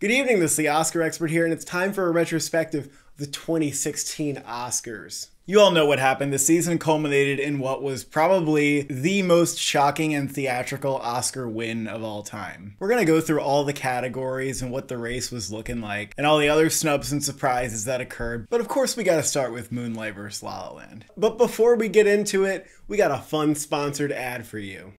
Good evening, this is the Oscar Expert here, and it's time for a retrospective of the 2016 Oscars. You all know what happened. The season culminated in what was probably the most shocking and theatrical Oscar win of all time. We're gonna go through all the categories and what the race was looking like, and all the other snubs and surprises that occurred, but of course we gotta start with Moonlight vs. La La Land. But before we get into it, we got a fun sponsored ad for you.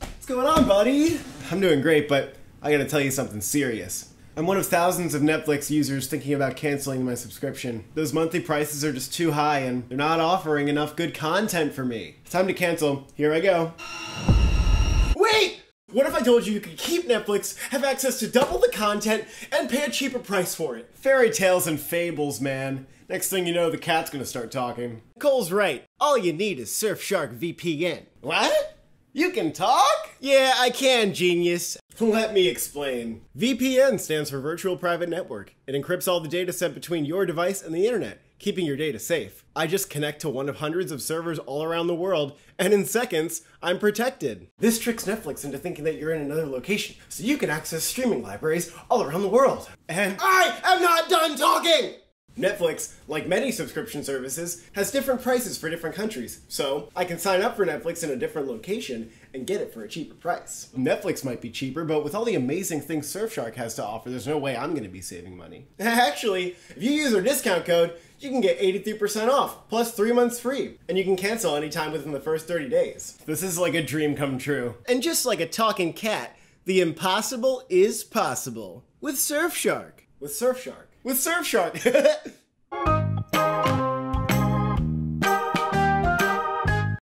What's going on, buddy? I'm doing great, but I gotta tell you something serious. I'm one of thousands of Netflix users thinking about canceling my subscription. Those monthly prices are just too high and they're not offering enough good content for me. It's time to cancel. Here I go. Wait! What if I told you could keep Netflix, have access to double the content, and pay a cheaper price for it? Fairy tales and fables, man. Next thing you know, the cat's gonna start talking. Cole's right. All you need is Surfshark VPN. What? You can talk? Yeah, I can, genius. Let me explain. VPN stands for Virtual Private Network. It encrypts all the data sent between your device and the internet, keeping your data safe. I just connect to one of hundreds of servers all around the world, and in seconds, I'm protected. This tricks Netflix into thinking that you're in another location, so you can access streaming libraries all around the world. And I am not done talking! Netflix, like many subscription services, has different prices for different countries, so I can sign up for Netflix in a different location and get it for a cheaper price. Netflix might be cheaper, but with all the amazing things Surfshark has to offer, there's no way I'm going to be saving money. Actually, if you use our discount code, you can get 83% off, plus 3 months free, and you can cancel anytime within the first 30 days. This is like a dream come true. And just like a talking cat, the impossible is possible. With Surfshark. With Surfshark. With Surfshark!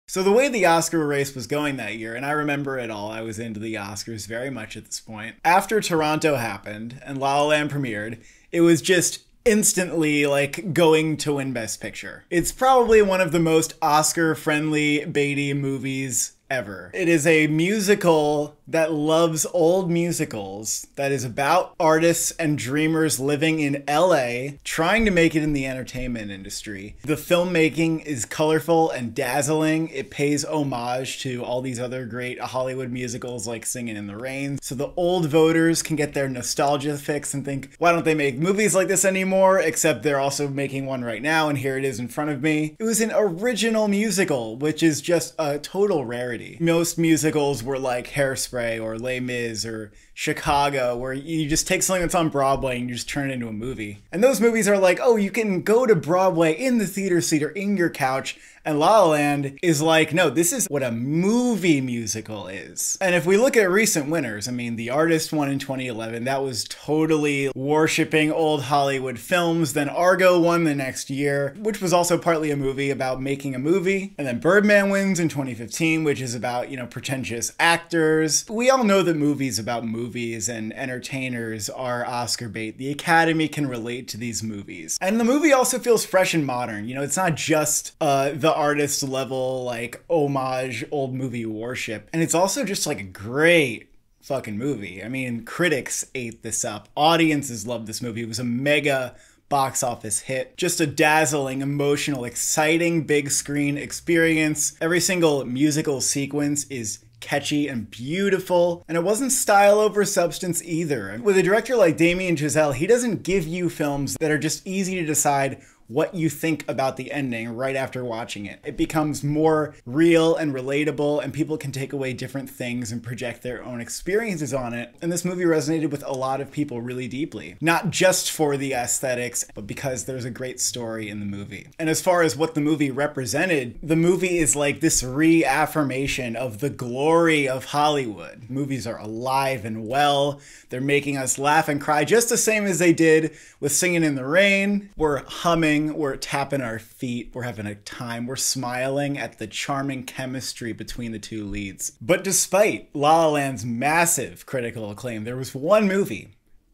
So the way the Oscar race was going that year, and I remember it all, I was into the Oscars very much at this point. After Toronto happened and La La Land premiered, it was just instantly like going to win Best Picture. It's probably one of the most Oscar-friendly Beatty movies ever. It is a musical that loves old musicals, that is about artists and dreamers living in LA, trying to make it in the entertainment industry. The filmmaking is colorful and dazzling. It pays homage to all these other great Hollywood musicals like Singin' in the Rain. So the old voters can get their nostalgia fix and think, why don't they make movies like this anymore? Except they're also making one right now, and here it is in front of me. It was an original musical, which is just a total rarity. Most musicals were like Hairspray or Les Mis or Chicago, where you just take something that's on Broadway and you just turn it into a movie. And those movies are like, oh, you can go to Broadway in the theater seat or in your couch. And La La Land is like, no, this is what a movie musical is. And if we look at recent winners, I mean, The Artist won in 2011. That was totally worshipping old Hollywood films. Then Argo won the next year, which was also partly a movie about making a movie. And then Birdman wins in 2015, which is about, you know, pretentious actors. We all know that movies about movies and entertainers are Oscar bait. The Academy can relate to these movies. And the movie also feels fresh and modern. You know, it's not just the artist level, like, homage, old movie worship. And it's also just like a great fucking movie. I mean, critics ate this up. Audiences loved this movie. It was a mega box office hit. Just a dazzling, emotional, exciting big screen experience. Every single musical sequence is catchy and beautiful, and it wasn't style over substance either. With a director like Damien Chazelle, he doesn't give you films that are just easy to decide what you think about the ending right after watching it. It becomes more real and relatable, and people can take away different things and project their own experiences on it. And this movie resonated with a lot of people really deeply, not just for the aesthetics, but because there's a great story in the movie. And as far as what the movie represented, the movie is like this reaffirmation of the glory of Hollywood. Movies are alive and well. They're making us laugh and cry just the same as they did with Singin' in the Rain. We're humming, we're tapping our feet, we're having a time, we're smiling at the charming chemistry between the two leads. But despite La La Land's massive critical acclaim, there was one movie,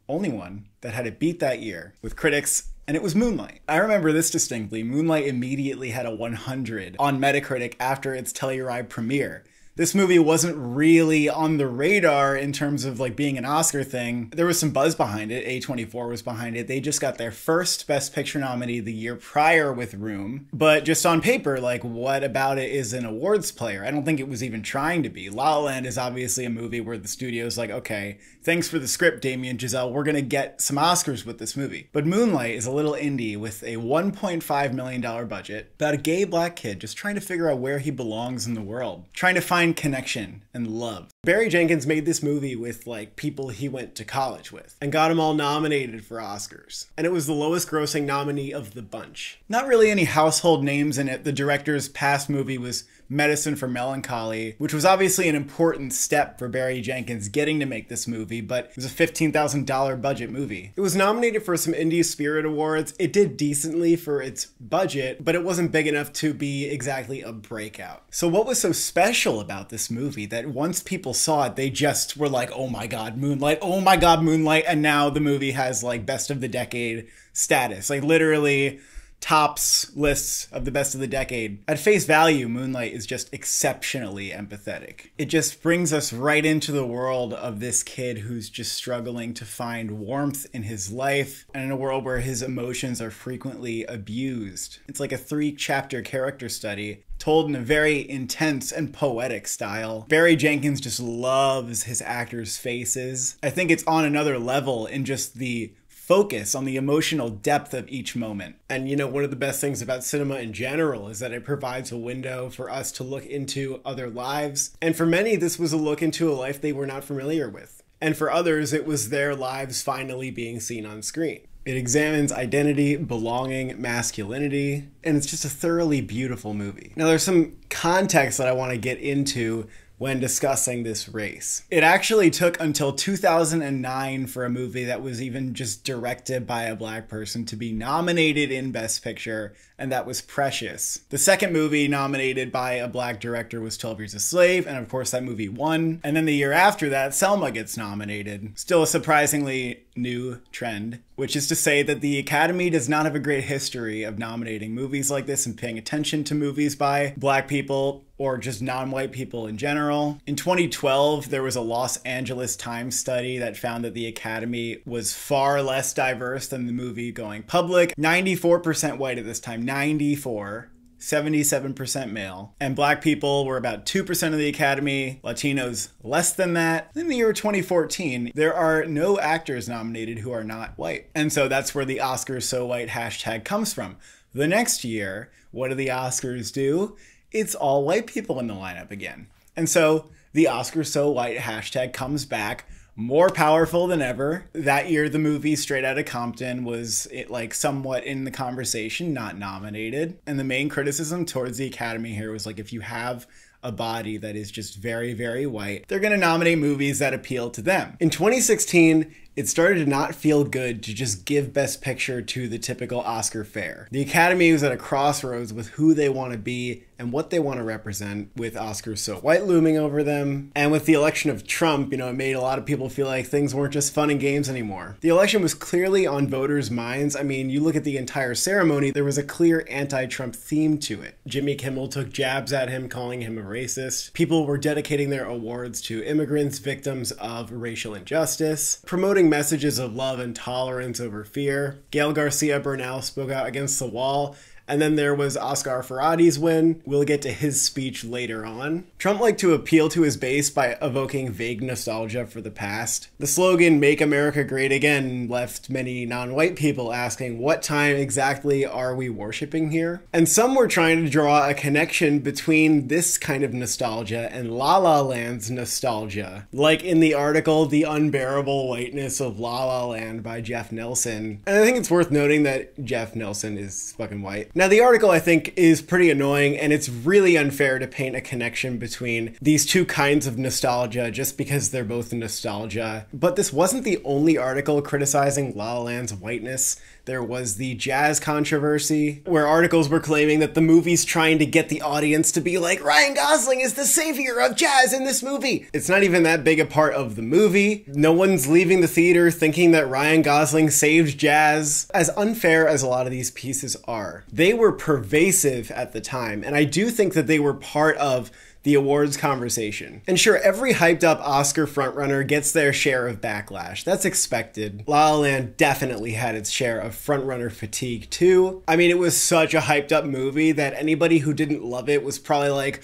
only one, that had it beat that year with critics, and it was Moonlight. I remember this distinctly. Moonlight immediately had a 100 on Metacritic after its Telluride premiere. this movie wasn't really on the radar in terms of like being an Oscar thing. There was some buzz behind it. A24 was behind it. They just got their first Best Picture nominee the year prior with Room. But just on paper, like, what about it is an awards player? I don't think it was even trying to be. La La Land is obviously a movie where the studio's like, okay, thanks for the script, Damien Chazelle. We're going to get some Oscars with this movie. But Moonlight is a little indie with a $1.5 million budget about a gay black kid just trying to figure out where he belongs in the world, trying to find connection and love. Barry Jenkins made this movie with like people he went to college with and got them all nominated for Oscars. And it was the lowest grossing nominee of the bunch. Not really any household names in it. The director's past movie was Medicine for Melancholy, which was obviously an important step for Barry Jenkins getting to make this movie, but it was a $15,000 budget movie. It was nominated for some Indie Spirit Awards. It did decently for its budget, but it wasn't big enough to be exactly a breakout. So what was so special about this movie that once people saw it, they just were like, oh my God, Moonlight, oh my God, Moonlight. And now the movie has like best of the decade status, like literally tops lists of the best of the decade. At face value, Moonlight is just exceptionally empathetic. It just brings us right into the world of this kid who's just struggling to find warmth in his life and in a world where his emotions are frequently abused. It's like a 3-chapter character study told in a very intense and poetic style. Barry Jenkins just loves his actors' faces. I think it's on another level in just the focus on the emotional depth of each moment. And you know, one of the best things about cinema in general is that it provides a window for us to look into other lives. And for many, this was a look into a life they were not familiar with. And for others, it was their lives finally being seen on screen. It examines identity, belonging, masculinity, and it's just a thoroughly beautiful movie. Now, there's some context that I want to get into when discussing this race. It actually took until 2009 for a movie that was even just directed by a black person to be nominated in Best Picture, and that was Precious. The second movie nominated by a black director was 12 Years a Slave, and of course that movie won. And then the year after that, Selma gets nominated. Still a surprisingly new trend, which is to say that the Academy does not have a great history of nominating movies like this and paying attention to movies by black people or just non-white people in general. In 2012, there was a Los Angeles Times study that found that the Academy was far less diverse than the movie going public. 94% white at this time, 94. 77% male, and black people were about 2% of the Academy, Latinos less than that. In the year 2014, there are no actors nominated who are not white. And so that's where the Oscars So White hashtag comes from. The next year, what do the Oscars do? It's all white people in the lineup again. And so the Oscars So White hashtag comes back more powerful than ever. That year, the movie Straight Outta Compton was somewhat in the conversation, not nominated. And the main criticism towards the Academy here was like, if you have a body that is just very, very white, they're gonna nominate movies that appeal to them. In 2016, it started to not feel good to just give Best Picture to the typical Oscar fare. The Academy was at a crossroads with who they want to be and what they want to represent, with Oscars So White looming over them. And with the election of Trump, you know, it made a lot of people feel like things weren't just fun and games anymore. The election was clearly on voters' minds. I mean, you look at the entire ceremony, there was a clear anti-Trump theme to it. Jimmy Kimmel took jabs at him, calling him a racist. People were dedicating their awards to immigrants, victims of racial injustice, promoting messages of love and tolerance over fear. Gael Garcia Bernal spoke out against the wall. And then there was Oscar Farhadi's win. We'll get to his speech later on. Trump liked to appeal to his base by evoking vague nostalgia for the past. The slogan, "Make America Great Again," left many non-white people asking, what time exactly are we worshiping here? And some were trying to draw a connection between this kind of nostalgia and La La Land's nostalgia. Like in the article, "The Unbearable Whiteness of La La Land" by Jeff Nelson. And I think it's worth noting that Jeff Nelson is fucking white. Now, the article, I think, is pretty annoying, and it's really unfair to paint a connection between these two kinds of nostalgia just because they're both nostalgia. But this wasn't the only article criticizing La La Land's whiteness. There was the jazz controversy, where articles were claiming that the movie's trying to get the audience to be like, Ryan Gosling is the savior of jazz in this movie. It's not even that big a part of the movie. No one's leaving the theater thinking that Ryan Gosling saved jazz. As unfair as a lot of these pieces are, they were pervasive at the time, and I do think that they were part of the awards conversation. And sure, every hyped up Oscar frontrunner gets their share of backlash. That's expected. La La Land definitely had its share of frontrunner fatigue too. I mean, it was such a hyped up movie that anybody who didn't love it was probably like,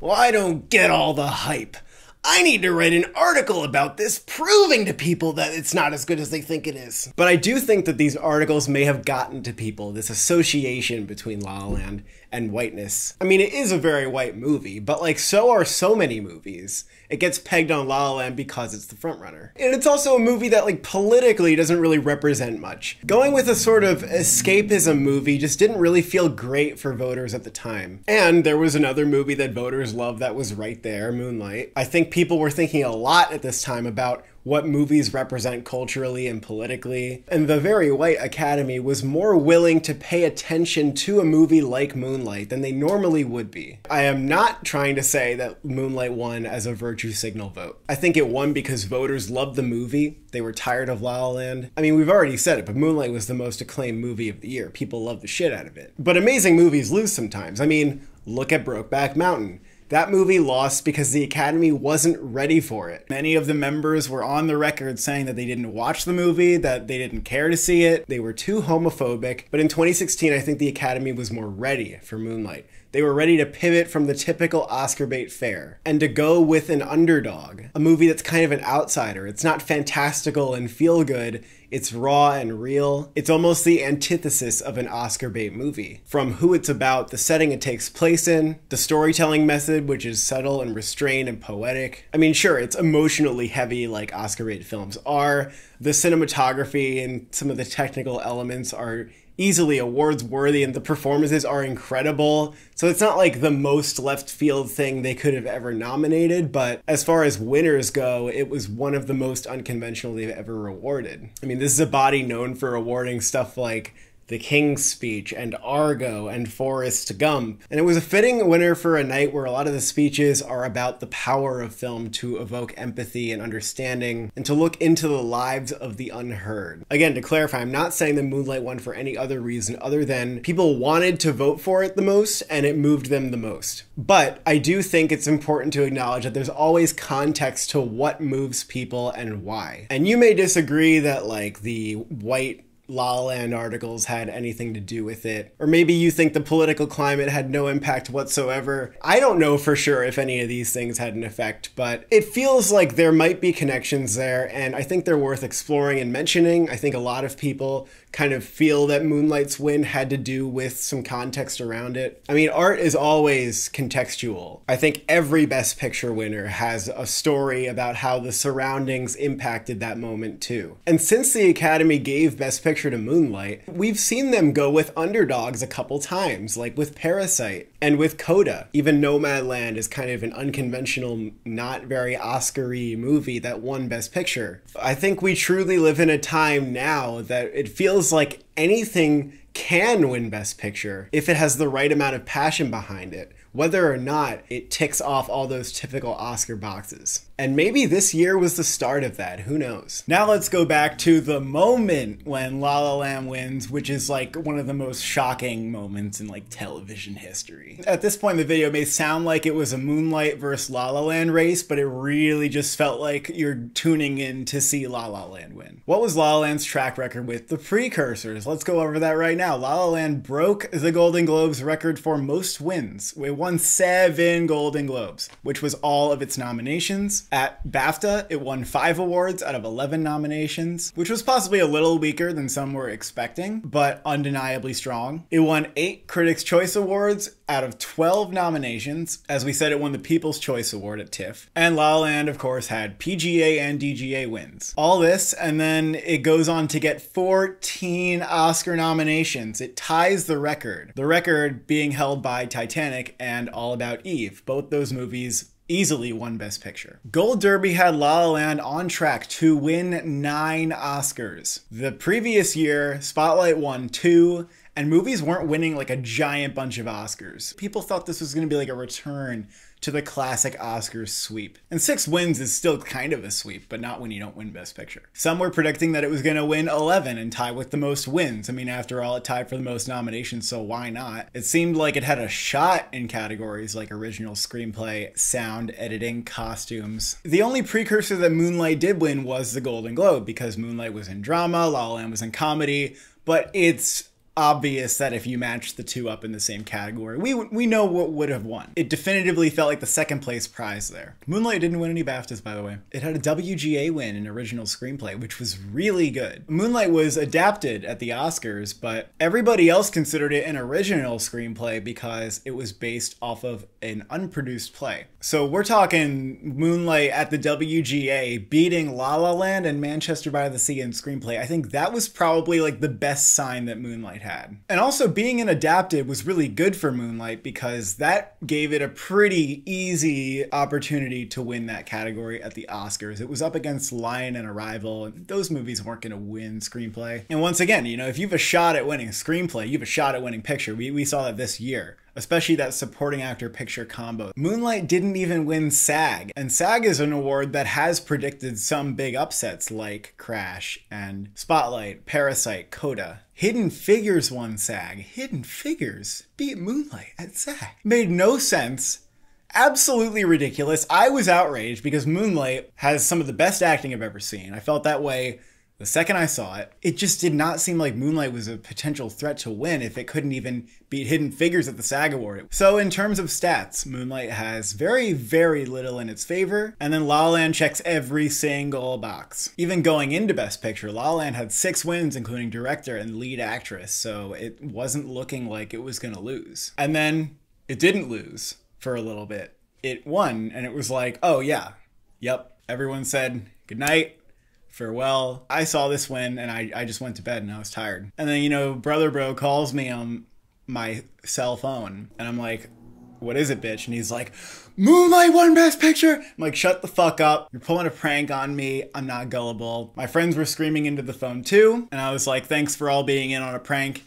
well, I don't get all the hype. I need to write an article about this proving to people that it's not as good as they think it is. But I do think that these articles may have gotten to people, this association between La La Land and whiteness. I mean, it is a very white movie, but like so are so many movies. It gets pegged on La La Land because it's the frontrunner. And it's also a movie that like politically doesn't really represent much. Going with a sort of escapism movie just didn't really feel great for voters at the time. And there was another movie that voters loved that was right there, Moonlight. I think people were thinking a lot at this time about what movies represent culturally and politically, and the very white Academy was more willing to pay attention to a movie like Moonlight than they normally would be. I am not trying to say that Moonlight won as a virtue signal vote. I think it won because voters loved the movie, they were tired of La La Land. I mean, we've already said it, but Moonlight was the most acclaimed movie of the year. People loved the shit out of it. But amazing movies lose sometimes. I mean, look at Brokeback Mountain. That movie lost because the Academy wasn't ready for it. Many of the members were on the record saying that they didn't watch the movie, that they didn't care to see it. They were too homophobic. But in 2016, I think the Academy was more ready for Moonlight. They were ready to pivot from the typical Oscar bait fare and to go with an underdog, a movie that's kind of an outsider. It's not fantastical and feel good. It's raw and real. It's almost the antithesis of an Oscar bait movie. From who it's about, the setting it takes place in, the storytelling method, which is subtle and restrained and poetic. I mean, sure, it's emotionally heavy like Oscar bait films are. The cinematography and some of the technical elements are easily awards worthy and the performances are incredible. So it's not like the most left field thing they could have ever nominated, but as far as winners go, it was one of the most unconventional they've ever rewarded. I mean, this is a body known for awarding stuff like The King's Speech and Argo and Forrest Gump. And it was a fitting winner for a night where a lot of the speeches are about the power of film to evoke empathy and understanding and to look into the lives of the unheard. Again, to clarify, I'm not saying that Moonlight won for any other reason other than people wanted to vote for it the most and it moved them the most. But I do think it's important to acknowledge that there's always context to what moves people and why. And you may disagree that like the white La La Land articles had anything to do with it. Or maybe you think the political climate had no impact whatsoever. I don't know for sure if any of these things had an effect, but it feels like there might be connections there, and I think they're worth exploring and mentioning. I think a lot of people kind of feel that Moonlight's win had to do with some context around it. I mean, art is always contextual. I think every Best Picture winner has a story about how the surroundings impacted that moment too. And since the Academy gave Best Picture to Moonlight, we've seen them go with underdogs a couple times, like with Parasite and with Coda. Even Nomadland is kind of an unconventional, not very Oscar-y movie that won Best Picture. I think we truly live in a time now that it feels like anything can win Best Picture if it has the right amount of passion behind it, whether or not it ticks off all those typical Oscar boxes. And maybe this year was the start of that, who knows? Now let's go back to the moment when La La Land wins, which is like one of the most shocking moments in like television history. At this point in the video, it may sound like it was a Moonlight versus La La Land race, but it really just felt like you're tuning in to see La La Land win. What was La La Land's track record with the precursors? Let's go over that right now. La La Land broke the Golden Globes record for most wins. It won 7 Golden Globes, which was all of its nominations. At BAFTA, it won 5 awards out of 11 nominations, which was possibly a little weaker than some were expecting, but undeniably strong. It won 8 Critics' Choice Awards out of 12 nominations. As we said, it won the People's Choice Award at TIFF. And La La Land, of course, had PGA and DGA wins. All this, and then it goes on to get 14 Oscar nominations. It ties the record being held by Titanic and All About Eve. Both those movies easily won Best Picture. Gold Derby had La La Land on track to win 9 Oscars. The previous year, Spotlight won 2, and movies weren't winning like a giant bunch of Oscars. People thought this was going to be like a return to the classic Oscars sweep. And 6 wins is still kind of a sweep, but not when you don't win Best Picture. Some were predicting that it was going to win 11 and tie with the most wins. I mean, after all, it tied for the most nominations, so why not? It seemed like it had a shot in categories like original screenplay, sound, editing, costumes. The only precursor that Moonlight did win was the Golden Globe, because Moonlight was in drama, La La Land was in comedy, but it's obvious that if you match the two up in the same category, we know what would have won. It definitively felt like the second place prize there. Moonlight didn't win any BAFTAs, by the way. It had a WGA win in original screenplay, which was really good. Moonlight was adapted at the Oscars, but everybody else considered it an original screenplay because it was based off of an unproduced play. So we're talking Moonlight at the WGA beating La La Land and Manchester by the Sea in screenplay. I think that was probably like the best sign that Moonlight had. And also being an adapted was really good for Moonlight because that gave it a pretty easy opportunity to win that category at the Oscars. It was up against Lion and Arrival, and those movies weren't going to win screenplay. And once again, you know, if you have a shot at winning screenplay, you have a shot at winning picture. We saw that this year, especially that supporting actor picture combo. Moonlight didn't even win SAG, and SAG is an award that has predicted some big upsets like Crash and Spotlight, Parasite, Coda. Hidden Figures won SAG. Hidden Figures beat Moonlight at SAG. Made no sense. Absolutely ridiculous. I was outraged because Moonlight has some of the best acting I've ever seen. I felt that way the second I saw it. It just did not seem like Moonlight was a potential threat to win if it couldn't even beat Hidden Figures at the SAG Award. So in terms of stats, Moonlight has very, very little in its favor, and then La La Land checks every single box. Even going into Best Picture, La La Land had 6 wins, including director and lead actress, so it wasn't looking like it was gonna lose. And then it didn't lose for a little bit. It won, and it was like, oh yeah, yep, everyone said goodnight, farewell. I saw this win and I just went to bed and I was tired. And then, you know, Brother Bro calls me on my cell phone and I'm like, what is it, bitch? And he's like, Moonlight won Best Picture. I'm like, shut the fuck up. You're pulling a prank on me. I'm not gullible. My friends were screaming into the phone too. And I was like, thanks for all being in on a prank.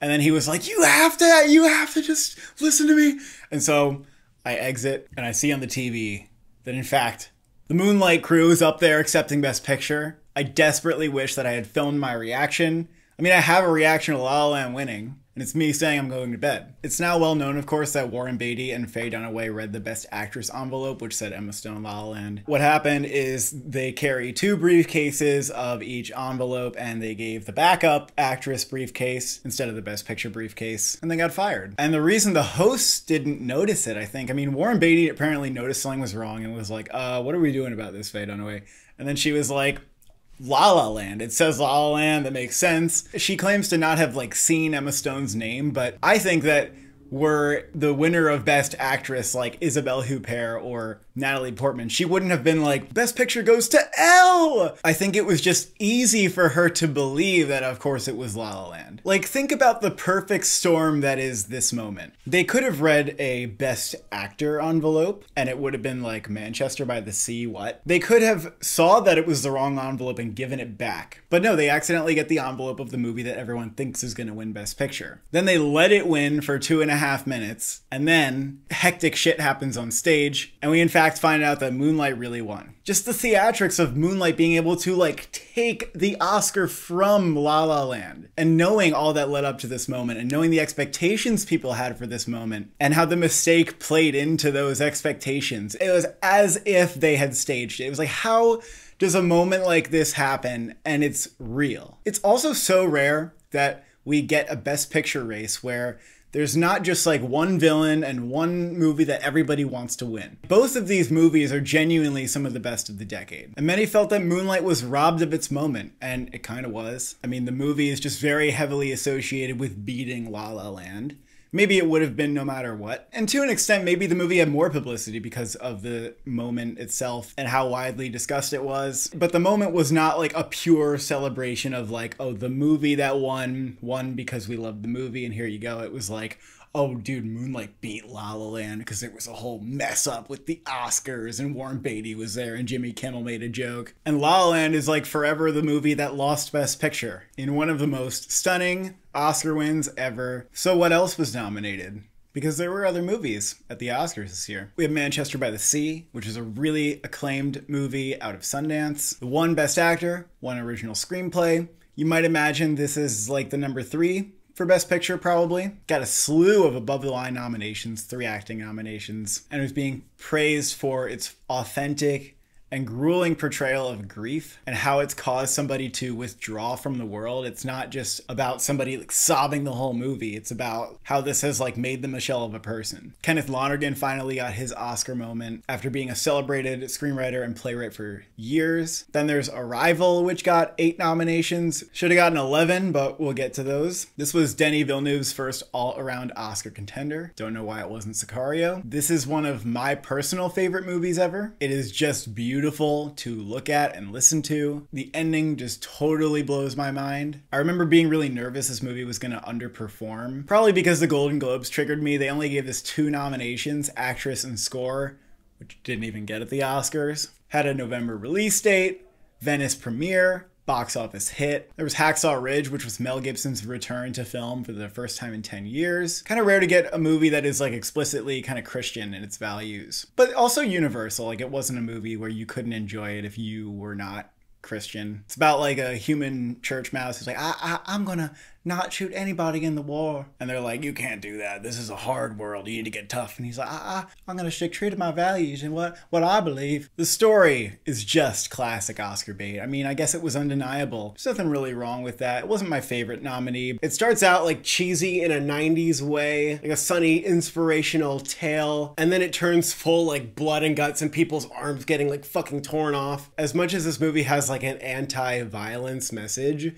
And then he was like, you have to just listen to me. And so I exit and I see on the TV that in fact, the Moonlight crew is up there accepting Best Picture. I desperately wish that I had filmed my reaction. I mean, I have a reaction to La La Land winning, and it's me saying I'm going to bed. It's now well known, of course, that Warren Beatty and Faye Dunaway read the Best Actress envelope, which said Emma Stone, La La Land. What happened is they carry 2 briefcases of each envelope, and they gave the backup actress briefcase instead of the Best Picture briefcase, and they got fired. And the reason the hosts didn't notice it, I think, I mean, Warren Beatty apparently noticed something was wrong and was like, what are we doing about this, Faye Dunaway? And then she was like, La La Land. It says La La Land. That makes sense. She claims to not have like seen Emma Stone's name, but I think that were the winner of Best Actress like Isabelle Huppert or Natalie Portman, she wouldn't have been like, Best Picture goes to Elle! I think it was just easy for her to believe that, of course, it was La La Land. Like, think about the perfect storm that is this moment. They could have read a Best Actor envelope, and it would have been like, Manchester by the Sea, what? They could have saw that it was the wrong envelope and given it back. But no, they accidentally get the envelope of the movie that everyone thinks is gonna win Best Picture. Then they let it win for 2.5 minutes, and then hectic shit happens on stage, and we in fact find out that Moonlight really won. Just the theatrics of Moonlight being able to like take the Oscar from La La Land, and knowing all that led up to this moment, and knowing the expectations people had for this moment, and how the mistake played into those expectations. It was as if they had staged it. It was like, how does a moment like this happen? And it's real. It's also so rare that we get a Best Picture race where there's not just like one villain and one movie that everybody wants to win. Both of these movies are genuinely some of the best of the decade. And many felt that Moonlight was robbed of its moment, and it kind of was. I mean, the movie is just very heavily associated with beating La La Land. Maybe it would have been no matter what. And to an extent, maybe the movie had more publicity because of the moment itself and how widely discussed it was. But the moment was not like a pure celebration of like, oh, the movie that won because we loved the movie and here you go. It was like, oh, dude, Moonlight beat La La Land because there was a whole mess up with the Oscars and Warren Beatty was there and Jimmy Kimmel made a joke. And La La Land is like forever the movie that lost Best Picture in one of the most stunning Oscar wins ever. So what else was nominated? because there were other movies at the Oscars this year. We have Manchester by the Sea, which is a really acclaimed movie out of Sundance. The won Best Actor, won Original Screenplay. You might imagine this is like the number 3 for Best Picture, probably. Got a slew of above-the-line nominations, 3 acting nominations, and was being praised for its authentic and grueling portrayal of grief and how it's caused somebody to withdraw from the world. It's not just about somebody like sobbing the whole movie. It's about how this has like made them a shell of a person. Kenneth Lonergan finally got his Oscar moment after being a celebrated screenwriter and playwright for years. Then there's Arrival, which got 8 nominations. Should have gotten 11, but we'll get to those. This was Denis Villeneuve's first all-around Oscar contender. Don't know why it wasn't Sicario. This is one of my personal favorite movies ever. It is just beautiful to look at and listen to. The ending just totally blows my mind. I remember being really nervous this movie was going to underperform, probably because the Golden Globes triggered me. They only gave this 2 nominations, actress and score, which didn't even get at the Oscars. Had a November release date, Venice premiere, box office hit. There was Hacksaw Ridge, which was Mel Gibson's return to film for the first time in 10 years. Kind of rare to get a movie that is like explicitly kind of Christian in its values, but also universal. Like, it wasn't a movie where you couldn't enjoy it if you were not Christian. It's about like a human church mouse who's like, I'm gonna not shoot anybody in the war. And they're like, you can't do that. This is a hard world. You need to get tough. And he's like, I'm gonna stick true to my values and what I believe. The story is just classic Oscar bait. I mean, I guess it was undeniable. There's nothing really wrong with that. It wasn't my favorite nominee. It starts out like cheesy in a 90s way, like a sunny inspirational tale. And then it turns full like blood and guts and people's arms getting like fucking torn off. As much as this movie has like an anti-violence message,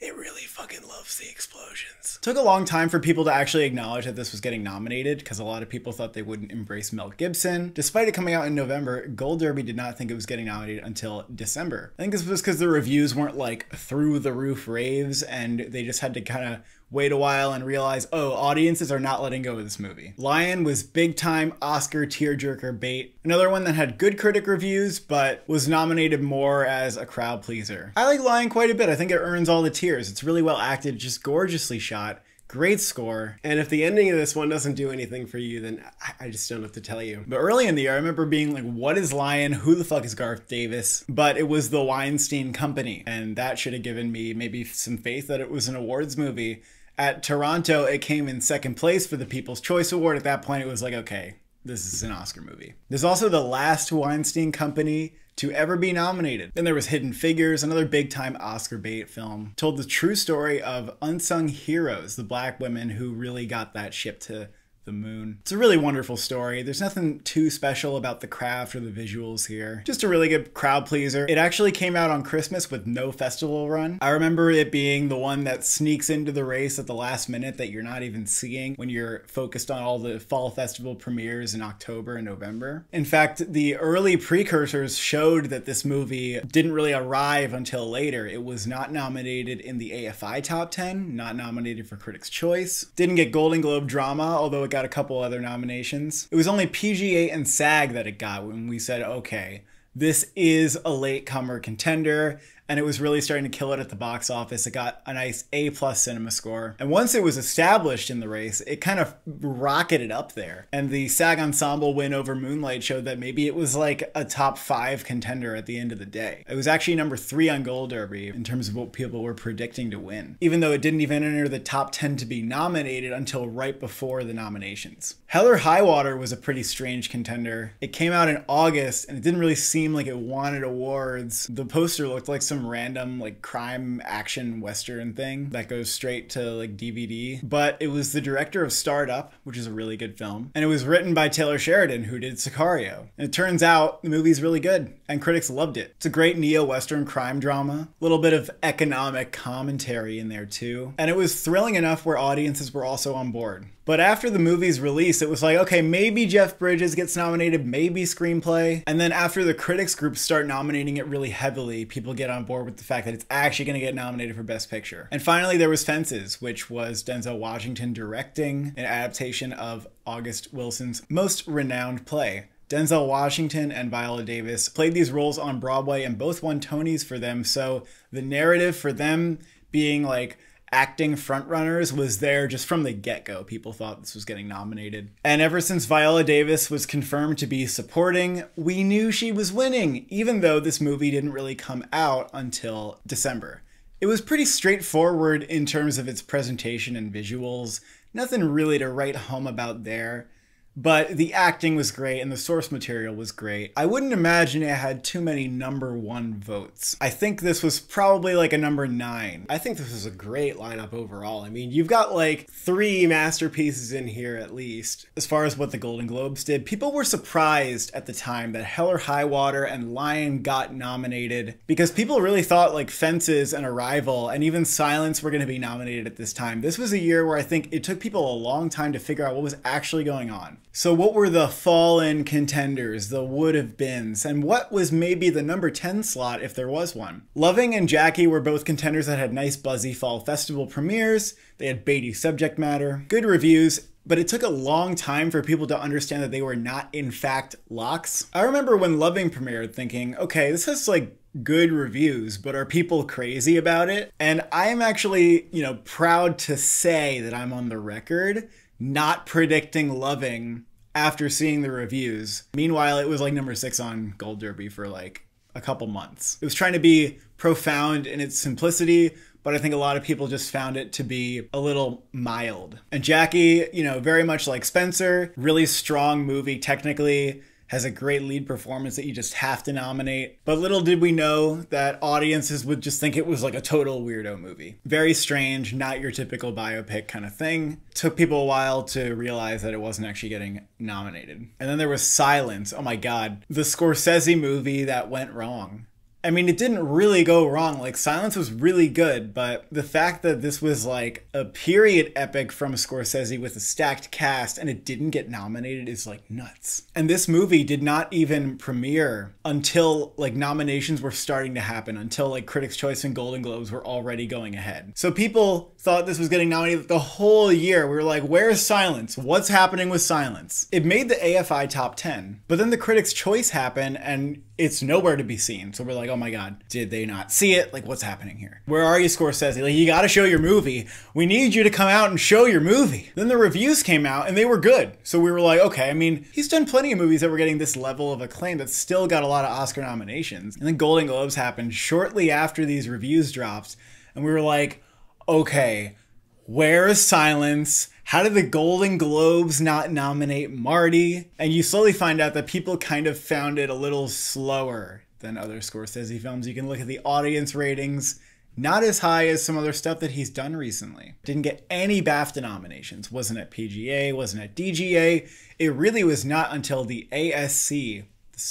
it really fucking loves the explosions. Took a long time for people to actually acknowledge that this was getting nominated, because a lot of people thought they wouldn't embrace Mel Gibson. Despite it coming out in November, Gold Derby did not think it was getting nominated until December. I think this was because the reviews weren't like through the roof raves, and they just had to kind of wait a while and realize, oh, audiences are not letting go of this movie. Lion was big time Oscar tearjerker bait. Another one that had good critic reviews, but was nominated more as a crowd pleaser. I like Lion quite a bit. I think it earns all the tears. It's really well acted, just gorgeously shot. Great score. And if the ending of this one doesn't do anything for you, then I just don't have to tell you. But early in the year, I remember being like, what is Lion? Who the fuck is Garth Davis? But it was the Weinstein Company. And that should have given me maybe some faith that it was an awards movie. At Toronto, it came in 2nd place for the People's Choice Award. At that point, it was like, okay, this is an Oscar movie. There's also the last Weinstein Company to ever be nominated. Then there was Hidden Figures, another big time Oscar bait film. Told the true story of unsung heroes, the black women who really got that ship to the moon. It's a really wonderful story. There's nothing too special about the craft or the visuals here. Just a really good crowd pleaser. It actually came out on Christmas with no festival run. I remember it being the one that sneaks into the race at the last minute that you're not even seeing when you're focused on all the fall festival premieres in October and November. In fact, the early precursors showed that this movie didn't really arrive until later. It was not nominated in the AFI Top 10, not nominated for Critics' Choice. Didn't get Golden Globe Drama, although it got a couple other nominations. It was only PGA and SAG that it got when we said, okay, this is a latecomer contender, and it was really starting to kill it at the box office. It got a nice A+ cinema score. And once it was established in the race, it kind of rocketed up there. And the SAG Ensemble win over Moonlight showed that maybe it was like a top 5 contender at the end of the day. It was actually number 3 on Gold Derby in terms of what people were predicting to win, even though it didn't even enter the top 10 to be nominated until right before the nominations. Hell or High Water was a pretty strange contender. It came out in August, and it didn't really seem like it wanted awards. The poster looked like some random like crime action western thing that goes straight to like DVD, but it was the director of Start Up, which is a really good film, and it was written by Taylor Sheridan, who did Sicario. And it turns out the movie's really good, and critics loved it. It's a great neo-western crime drama, a little bit of economic commentary in there too, and it was thrilling enough where audiences were also on board. But after the movie's release, it was like, okay, maybe Jeff Bridges gets nominated, maybe screenplay. And then after the critics groups start nominating it really heavily, people get on board with the fact that it's actually going to get nominated for Best Picture. And finally, there was Fences, which was Denzel Washington directing, an adaptation of August Wilson's most renowned play. Denzel Washington and Viola Davis played these roles on Broadway and both won Tonys for them. So the narrative for them being like acting frontrunners was there just from the get-go. People thought this was getting nominated. And ever since Viola Davis was confirmed to be supporting, we knew she was winning, even though this movie didn't really come out until December. It was pretty straightforward in terms of its presentation and visuals. Nothing really to write home about there. But the acting was great and the source material was great. I wouldn't imagine it had too many #1 votes. I think this was probably like a #9. I think this was a great lineup overall. I mean, you've got like 3 masterpieces in here at least. As far as what the Golden Globes did, people were surprised at the time that Hell or High Water and Lion got nominated because people really thought like Fences and Arrival and even Silence were going to be nominated at this time. This was a year where I think it took people a long time to figure out what was actually going on. So what were the fallen contenders, the would-have-beens, and what was maybe the #10 slot if there was one? Loving and Jackie were both contenders that had nice buzzy fall festival premieres. They had baity subject matter, good reviews, but it took a long time for people to understand that they were not in fact locks. I remember when Loving premiered thinking, okay, this has like good reviews, but are people crazy about it? And I am actually, you know, proud to say that I'm on the record not predicting Loving after seeing the reviews. Meanwhile, it was like #6 on Gold Derby for like a couple months. It was trying to be profound in its simplicity, but I think a lot of people just found it to be a little mild. And Jackie, you know, very much like Spencer, really strong movie technically, has a great lead performance that you just have to nominate. But little did we know that audiences would just think it was like a total weirdo movie. Very strange, not your typical biopic kind of thing. Took people a while to realize that it wasn't actually getting nominated. And then there was Silence. Oh my God, the Scorsese movie that went wrong. I mean, it didn't really go wrong. Like, Silence was really good, but the fact that this was like a period epic from Scorsese with a stacked cast and it didn't get nominated is like nuts. And this movie did not even premiere until like nominations were starting to happen, until like Critics' Choice and Golden Globes were already going ahead. So people thought this was getting nominated the whole year. We were like, where's Silence? What's happening with Silence? It made the AFI top 10, but then the Critics' Choice happened and it's nowhere to be seen. So we're like, oh my God, did they not see it? Like, what's happening here? Where are you, Scorsese? Like, you gotta show your movie. We need you to come out and show your movie. Then the reviews came out and they were good. So we were like, okay, I mean, he's done plenty of movies that were getting this level of acclaim that still got a lot of Oscar nominations. And then Golden Globes happened shortly after these reviews dropped. And we were like, okay, where is Silence? How did the Golden Globes not nominate Marty? And you slowly find out that people kind of found it a little slower than other Scorsese films. You can look at the audience ratings, not as high as some other stuff that he's done recently. Didn't get any BAFTA nominations. Wasn't at PGA, wasn't at DGA. It really was not until the ASC,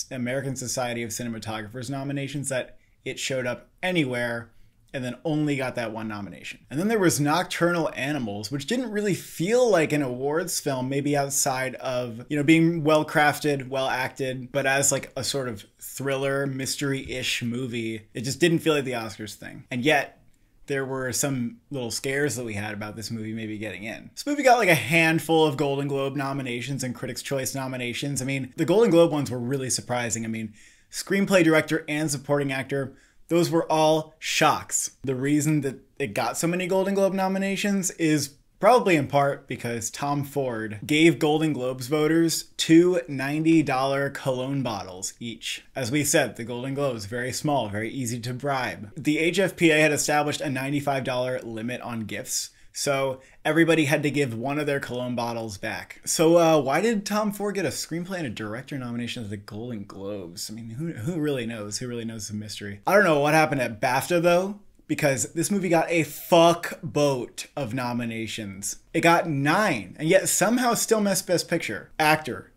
the American Society of Cinematographers nominations, that it showed up anywhere, and then only got that one nomination. And then there was Nocturnal Animals, which didn't really feel like an awards film, maybe outside of, you know, being well-crafted, well-acted, but as like a sort of thriller, mystery-ish movie, it just didn't feel like the Oscars thing. And yet, there were some little scares that we had about this movie maybe getting in. This movie got like a handful of Golden Globe nominations and Critics' Choice nominations. I mean, the Golden Globe ones were really surprising. I mean, screenplay director and supporting actor, those were all shocks. The reason that it got so many Golden Globe nominations is probably in part because Tom Ford gave Golden Globes voters two $90 cologne bottles each. As we said, the Golden Globes, very small, very easy to bribe. The HFPA had established a $95 limit on gifts, so everybody had to give one of their cologne bottles back. So why did Tom Ford get a screenplay and a director nomination at the Golden Globes? I mean, who really knows? Who really knows the mystery? I don't know what happened at BAFTA though, because this movie got a fuck boat of nominations. It got 9, and yet somehow still missed Best Picture. Actor,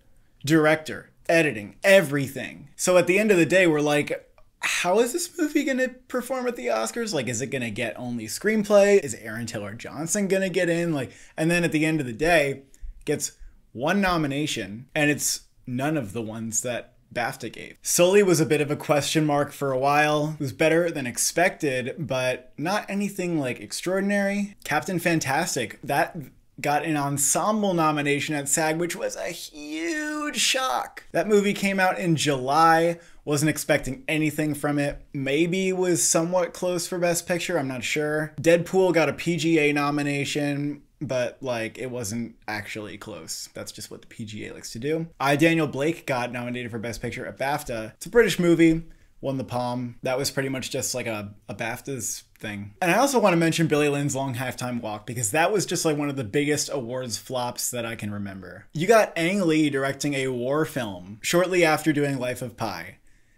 director, editing, everything. So at the end of the day, we're like, how is this movie going to perform at the Oscars? Like, is it going to get only screenplay? Is Aaron Taylor Johnson going to get in? Like, and then at the end of the day, gets one nomination, and it's none of the ones that BAFTA gave. Sully was a bit of a question mark for a while. It was better than expected, but not anything like extraordinary. Captain Fantastic, that got an ensemble nomination at SAG, which was a huge huge shock. That movie came out in July. Wasn't expecting anything from it. Maybe was somewhat close for Best Picture, I'm not sure. Deadpool got a PGA nomination, but like it wasn't actually close. That's just what the PGA likes to do. I, Daniel Blake, got nominated for Best Picture at BAFTA. It's a British movie. Won the Palm. That was pretty much just like a BAFTAs thing. And I also want to mention Billy Lynn's Long Halftime Walk, because that was just like one of the biggest awards flops that I can remember. You got Ang Lee directing a war film shortly after doing Life of Pi.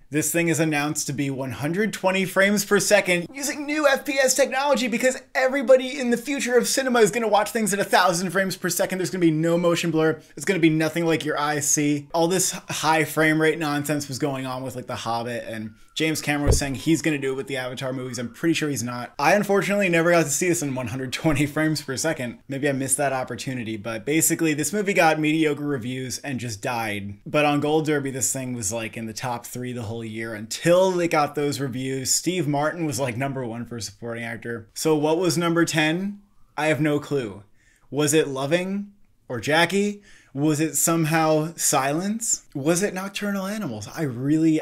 This thing is announced to be 120 frames per second using new FPS technology, because everybody in the future of cinema is going to watch things at 1,000 frames per second. There's going to be no motion blur. It's going to be nothing like your eyes see. All this high frame rate nonsense was going on with like The Hobbit, and James Cameron was saying he's going to do it with the Avatar movies. I'm pretty sure he's not. I unfortunately never got to see this in 120 frames per second. Maybe I missed that opportunity, but basically this movie got mediocre reviews and just died. But on Gold Derby, this thing was like in the top three the whole year until they got those reviews. Steve Martin was like #1 for supporting actor. So what was number 10? I have no clue. Was it Loving or Jackie? Was it somehow Silence? Was it Nocturnal Animals? I really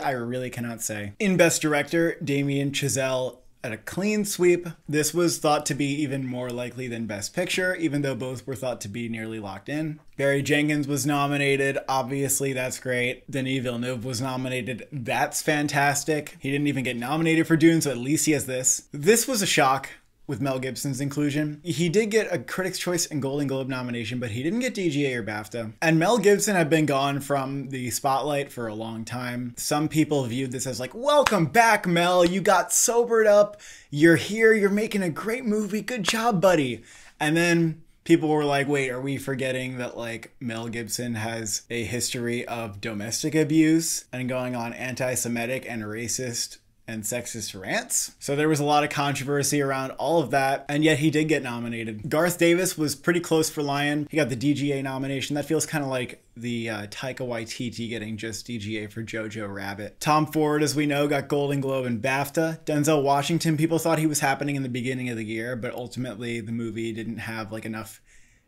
cannot say. In Best Director, Damien Chazelle at a clean sweep. This was thought to be even more likely than Best Picture, even though both were thought to be nearly locked in. Barry Jenkins was nominated. Obviously, that's great. Denis Villeneuve was nominated. That's fantastic. He didn't even get nominated for Dune, so at least he has this. This was a shock with Mel Gibson's inclusion. He did get a Critics' Choice and Golden Globe nomination, but he didn't get DGA or BAFTA. And Mel Gibson had been gone from the spotlight for a long time. Some people viewed this as like, welcome back, Mel. You got sobered up. You're here. You're making a great movie. Good job, buddy. And then people were like, wait, are we forgetting that like Mel Gibson has a history of domestic abuse and going on anti-Semitic and racist and sexist rants? So there was a lot of controversy around all of that, and yet he did get nominated. Garth Davis was pretty close for Lion. He got the DGA nomination. That feels kind of like the Taika Waititi getting just DGA for Jojo Rabbit. Tom Ford, as we know, got Golden Globe and BAFTA. Denzel Washington, people thought he was happening in the beginning of the year, but ultimately the movie didn't have like enough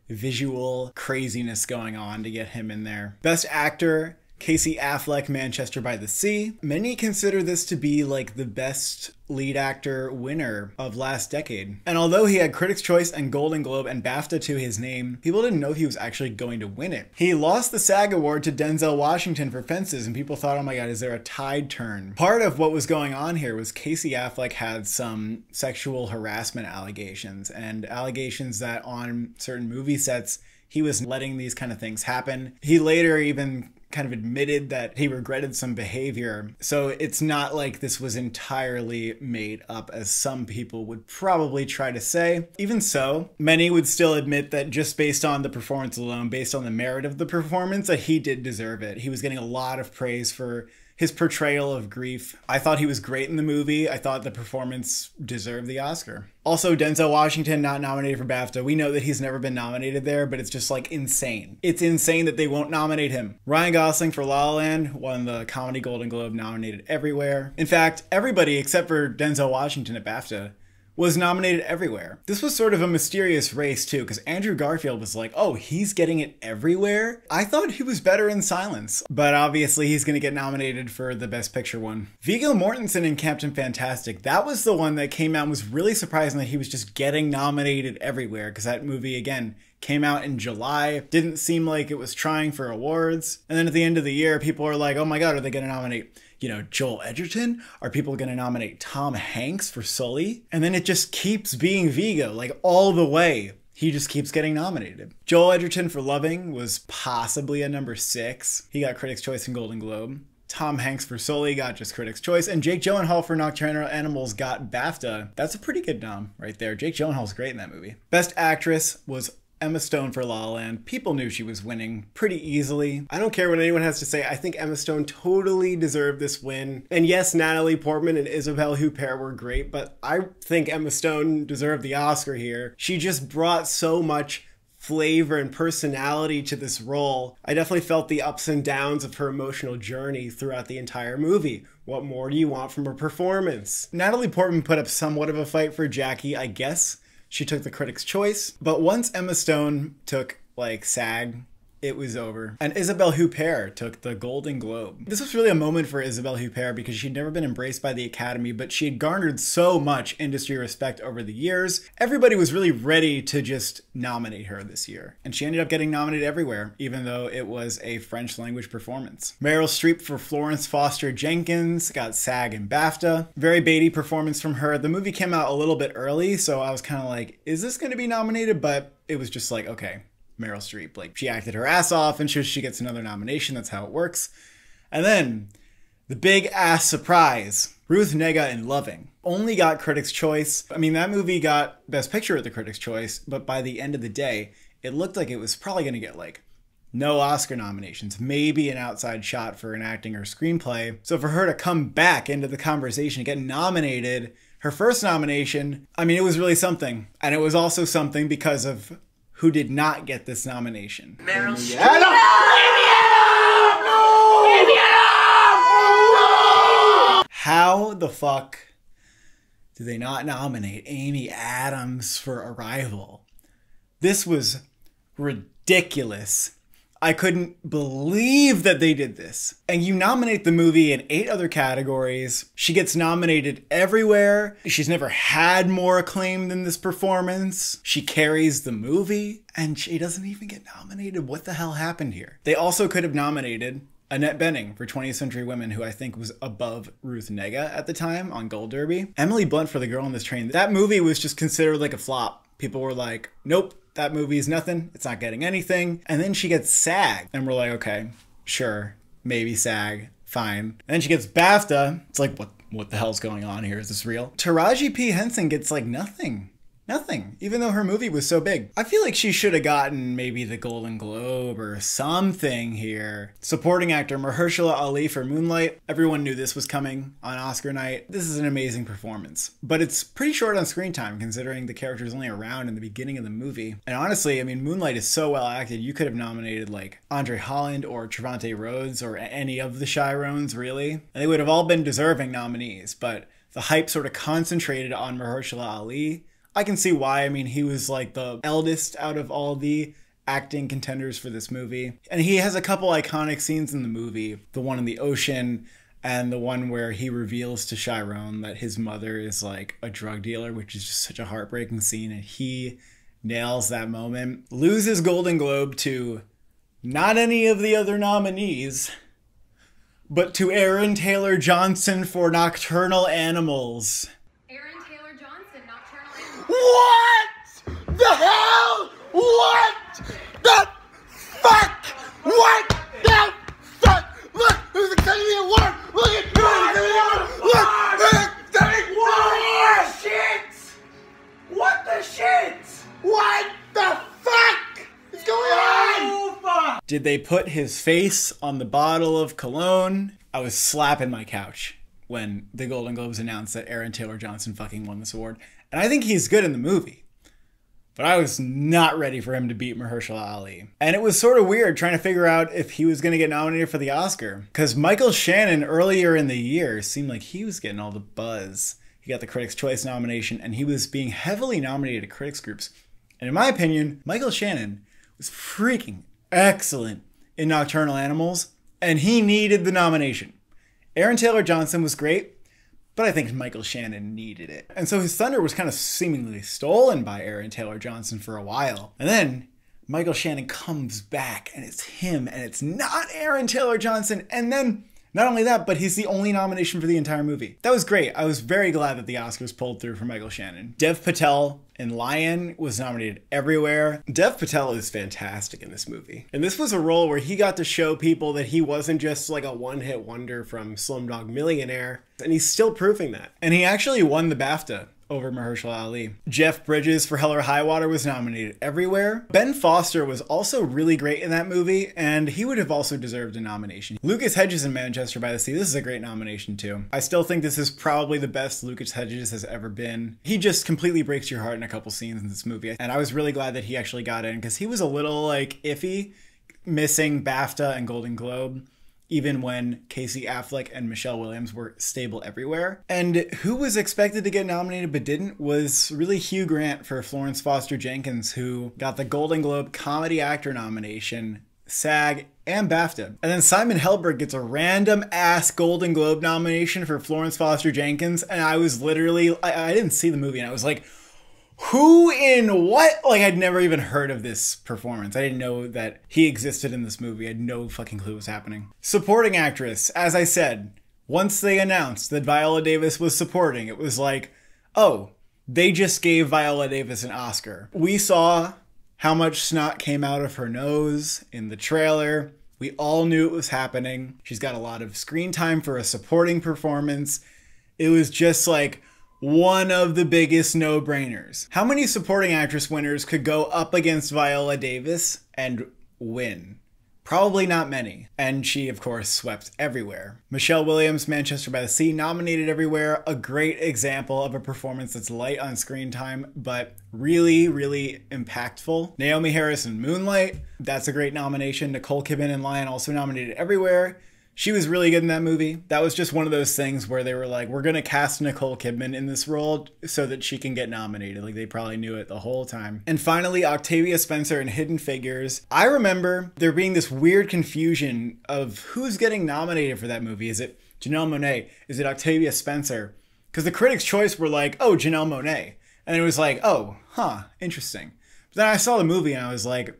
visual craziness going on to get him in there. Best Actor, Casey Affleck, Manchester by the Sea. Many consider this to be like the best lead actor winner of last decade. And although he had Critics' Choice and Golden Globe and BAFTA to his name, people didn't know if he was actually going to win it. He lost the SAG award to Denzel Washington for Fences, and people thought, oh my God, is there a tide turn? Part of what was going on here was Casey Affleck had some sexual harassment allegations, and allegations that on certain movie sets, he was letting these kind of things happen. He later even kind of admitted that he regretted some behavior. So it's not like this was entirely made up, as some people would probably try to say. Even so, many would still admit that just based on the performance alone, based on the merit of the performance, that he did deserve it. He was getting a lot of praise for his portrayal of grief. I thought he was great in the movie. I thought the performance deserved the Oscar. Also, Denzel Washington not nominated for BAFTA. We know that he's never been nominated there, but it's just like insane. It's insane that they won't nominate him. Ryan Gosling for La La Land won the comedy Golden Globe, nominated everywhere. In fact, everybody except for Denzel Washington at BAFTA was nominated everywhere. This was sort of a mysterious race too, because Andrew Garfield was like, oh, he's getting it everywhere? I thought he was better in Silence, but obviously he's gonna get nominated for the Best Picture one. Viggo Mortensen in Captain Fantastic, that was the one that came out and was really surprising that he was just getting nominated everywhere, because that movie, again, came out in July, didn't seem like it was trying for awards. And then at the end of the year, people are like, oh my God, are they gonna nominate, you know, Joel Edgerton? Are people gonna nominate Tom Hanks for Sully? And then it just keeps being Viggo, like all the way. He just keeps getting nominated. Joel Edgerton for Loving was possibly a number 6. He got Critics' Choice and Golden Globe. Tom Hanks for Sully got just Critics' Choice, and Jake Gyllenhaal for Nocturnal Animals got BAFTA. That's a pretty good nom right there. Jake Gyllenhaal's great in that movie. Best Actress was Emma Stone for La La Land. People knew she was winning pretty easily. I don't care what anyone has to say. I think Emma Stone totally deserved this win. And yes, Natalie Portman and Isabelle Huppert were great, but I think Emma Stone deserved the Oscar here. She just brought so much flavor and personality to this role. I definitely felt the ups and downs of her emotional journey throughout the entire movie. What more do you want from her performance? Natalie Portman put up somewhat of a fight for Jackie, I guess. She took the Critics' Choice, but once Emma Stone took like SAG it was over. And Isabelle Huppert took the Golden Globe. This was really a moment for Isabelle Huppert because she'd never been embraced by the Academy, but she had garnered so much industry respect over the years. Everybody was really ready to just nominate her this year. And she ended up getting nominated everywhere, even though it was a French language performance. Meryl Streep for Florence Foster Jenkins got SAG and BAFTA. Very Beatty performance from her. The movie came out a little bit early, so I was kind of like, is this going to be nominated? But it was just like, okay, Meryl Streep, like, she acted her ass off and she gets another nomination. That's how it works. And then the big ass surprise, Ruth Negga in Loving only got Critics' Choice. I mean, that movie got Best Picture at the Critics' Choice, but by the end of the day, it looked like it was probably going to get like no Oscar nominations, maybe an outside shot for an acting or screenplay. So for her to come back into the conversation and get nominated, her first nomination, I mean, it was really something. And it was also something because of who did not get this nomination. Meryl Streep. No! How the fuck did they not nominate Amy Adams for Arrival? This was ridiculous. I couldn't believe that they did this. And you nominate the movie in 8 other categories. She gets nominated everywhere. She's never had more acclaim than this performance. She carries the movie and she doesn't even get nominated. What the hell happened here? They also could have nominated Annette Bening for 20th Century Women, who I think was above Ruth Negga at the time on Gold Derby. Emily Blunt for The Girl on the Train. That movie was just considered like a flop. People were like, nope. That movie is nothing. It's not getting anything. And then she gets SAG. And we're like, okay, sure, maybe SAG, fine. And then she gets BAFTA. It's like, what the hell's going on here? Is this real? Taraji P. Henson gets like nothing. Nothing, even though her movie was so big. I feel like she should have gotten maybe the Golden Globe or something here. Supporting actor Mahershala Ali for Moonlight. Everyone knew this was coming on Oscar night. This is an amazing performance, but it's pretty short on screen time considering the character's only around in the beginning of the movie. And honestly, I mean, Moonlight is so well acted. You could have nominated like Andre Holland or Trevante Rhodes or any of the Chirones, really. And they would have all been deserving nominees, but the hype sort of concentrated on Mahershala Ali. I can see why. I mean, he was like the eldest out of all the acting contenders for this movie. And he has a couple iconic scenes in the movie. The one in the ocean and the one where he reveals to Chiron that his mother is like a drug dealer, which is just such a heartbreaking scene. And he nails that moment. Loses Golden Globe to not any of the other nominees, but to Aaron Taylor Johnson for Nocturnal Animals. What the hell? What the fuck? What the fuck? Look, there's a Academy Award! Look at the Academy Award! Look! Academy Award! What the shit? What the fuck is going on? Did they put his face on the bottle of cologne? I was slapping my couch when the Golden Globes announced that Aaron Taylor Johnson fucking won this award. And I think he's good in the movie, but I was not ready for him to beat Mahershala Ali. And it was sort of weird trying to figure out if he was going to get nominated for the Oscar, because Michael Shannon earlier in the year seemed like he was getting all the buzz. He got the Critics' Choice nomination and he was being heavily nominated at critics groups. And in my opinion, Michael Shannon was freaking excellent in Nocturnal Animals and he needed the nomination. Aaron Taylor Johnson was great, but I think Michael Shannon needed it. And so his thunder was kind of seemingly stolen by Aaron Taylor Johnson for a while. And then Michael Shannon comes back and it's him and it's not Aaron Taylor Johnson. And then not only that, but he's the only nomination for the entire movie. That was great. I was very glad that the Oscars pulled through for Michael Shannon. Dev Patel in Lion was nominated everywhere. Dev Patel is fantastic in this movie. And this was a role where he got to show people that he wasn't just like a one-hit wonder from Slumdog Millionaire. And he's still proving that. And he actually won the BAFTA over Mahershala Ali. Jeff Bridges for Hell or High Water was nominated everywhere. Ben Foster was also really great in that movie, and he would have also deserved a nomination. Lucas Hedges in Manchester by the Sea, this is a great nomination too. I still think this is probably the best Lucas Hedges has ever been. He just completely breaks your heart in a couple scenes in this movie, and I was really glad that he actually got in because he was a little like iffy, missing BAFTA and Golden Globe, even when Casey Affleck and Michelle Williams were stable everywhere. And who was expected to get nominated but didn't was really Hugh Grant for Florence Foster Jenkins, who got the Golden Globe Comedy Actor nomination SAG, and BAFTA. And then Simon Helberg gets a random ass Golden Globe nomination for Florence Foster Jenkins. And I was literally, I didn't see the movie and I was like, who in what? Like, I'd never even heard of this performance. I didn't know that he existed in this movie. I had no fucking clue what was happening. Supporting actress, as I said, once they announced that Viola Davis was supporting, it was like, oh, they just gave Viola Davis an Oscar. We saw how much snot came out of her nose in the trailer. We all knew it was happening. She's got a lot of screen time for a supporting performance. It was just like one of the biggest no-brainers. How many supporting actress winners could go up against Viola Davis and win? Probably not many. And she, of course, swept everywhere. Michelle Williams, Manchester by the Sea, nominated everywhere. A great example of a performance that's light on screen time, but really, really impactful. Naomi Harris in Moonlight, that's a great nomination. Nicole Kidman in Lion also nominated everywhere. She was really good in that movie. That was just one of those things where they were like, we're gonna cast Nicole Kidman in this role so that she can get nominated. Like, they probably knew it the whole time. And finally, Octavia Spencer in Hidden Figures. I remember there being this weird confusion of who's getting nominated for that movie. Is it Janelle Monáe? Is it Octavia Spencer? Because the Critics' Choice were like, oh, Janelle Monáe. And it was like, oh, huh, interesting. But then I saw the movie and I was like,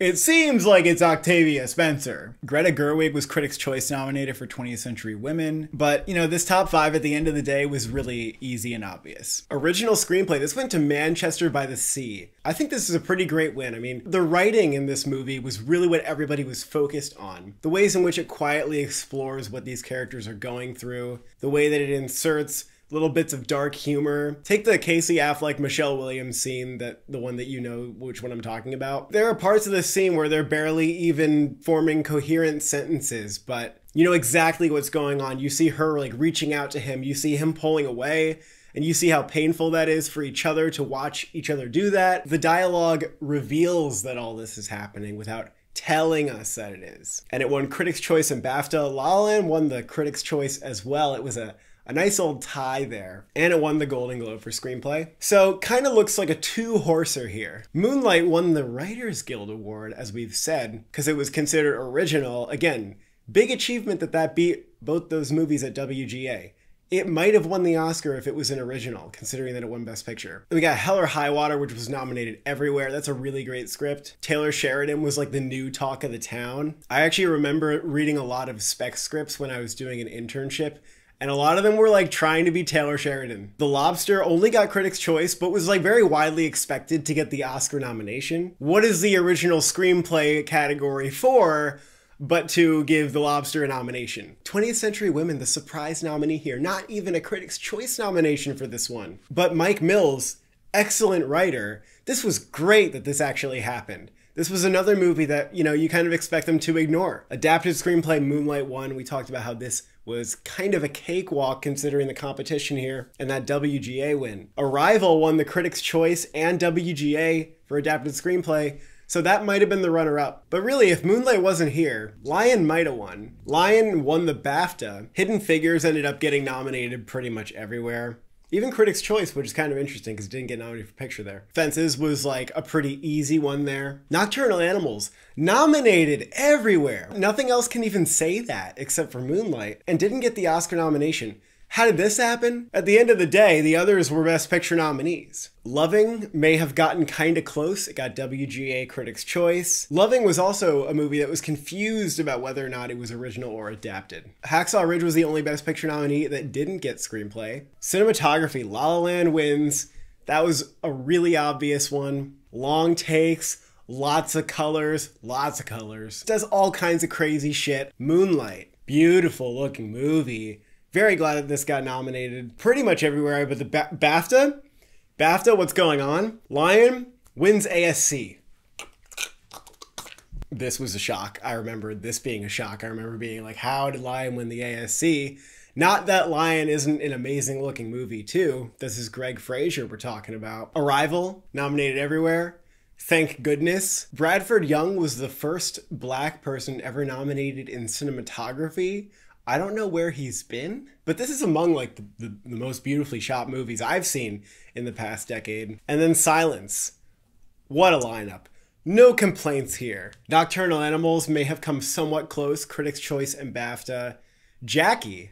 it seems like it's Octavia Spencer. Greta Gerwig was Critics' Choice nominated for 20th Century Women. But, you know, this top five at the end of the day was really easy and obvious. Original screenplay. This went to Manchester by the Sea. I think this is a pretty great win. I mean, the writing in this movie was really what everybody was focused on. The ways in which it quietly explores what these characters are going through. The way that it inserts little bits of dark humor. Take the Casey Affleck, Michelle Williams scene, the one that you know which one I'm talking about. There are parts of this scene where they're barely even forming coherent sentences, but you know exactly what's going on. You see her like reaching out to him, you see him pulling away, and you see how painful that is for each other to watch each other do that. The dialogue reveals that all this is happening without telling us that it is. And it won Critics' Choice and BAFTA. La La Land won the Critics' Choice as well. It was a nice old tie there. And it won the Golden Globe for screenplay. So kind of looks like a two-horser here. Moonlight won the Writers Guild Award, as we've said, because it was considered original. Again, big achievement that beat both those movies at WGA. It might have won the Oscar if it was an original, considering that it won Best Picture. Then we got Hell or High Water, which was nominated everywhere. That's a really great script. Taylor Sheridan was like the new talk of the town. I actually remember reading a lot of spec scripts when I was doing an internship, and a lot of them were like trying to be Taylor Sheridan. The Lobster only got Critics' Choice, but was like very widely expected to get the Oscar nomination. What is the original screenplay category for, but to give The Lobster a nomination? 20th Century Women, the surprise nominee here. Not even a Critics' Choice nomination for this one. But Mike Mills, excellent writer. This was great that this actually happened. This was another movie that, you know, you kind of expect them to ignore. Adapted screenplay, Moonlight won. We talked about how this was kind of a cakewalk considering the competition here and that WGA win. Arrival won the Critics' Choice and WGA for adapted screenplay, so that might have been the runner-up. But really, if Moonlight wasn't here, Lion might have won. Lion won the BAFTA. Hidden Figures ended up getting nominated pretty much everywhere. Even Critics' Choice, which is kind of interesting because it didn't get nominated for Picture there. Fences was like a pretty easy one there. Nocturnal Animals, nominated everywhere. Nothing else can even say that except for Moonlight, and didn't get the Oscar nomination. How did this happen? At the end of the day, the others were Best Picture nominees. Loving may have gotten kind of close. It got WGA Critics' Choice. Loving was also a movie that was confused about whether or not it was original or adapted. Hacksaw Ridge was the only Best Picture nominee that didn't get screenplay. Cinematography, La La Land wins. That was a really obvious one. Long takes, lots of colors, lots of colors. Does all kinds of crazy shit. Moonlight, beautiful looking movie. Very glad that this got nominated pretty much everywhere, but the BAFTA, what's going on? Lion wins ASC. This was a shock. I remember this being a shock. I remember being like, how did Lion win the ASC? Not that Lion isn't an amazing looking movie too. This is Greg Fraser we're talking about. Arrival, nominated everywhere. Thank goodness. Bradford Young was the first Black person ever nominated in cinematography. I don't know where he's been, but this is among like the most beautifully shot movies I've seen in the past decade. And then Silence. What a lineup. No complaints here. Nocturnal Animals may have come somewhat close, Critics' Choice and BAFTA. Jackie.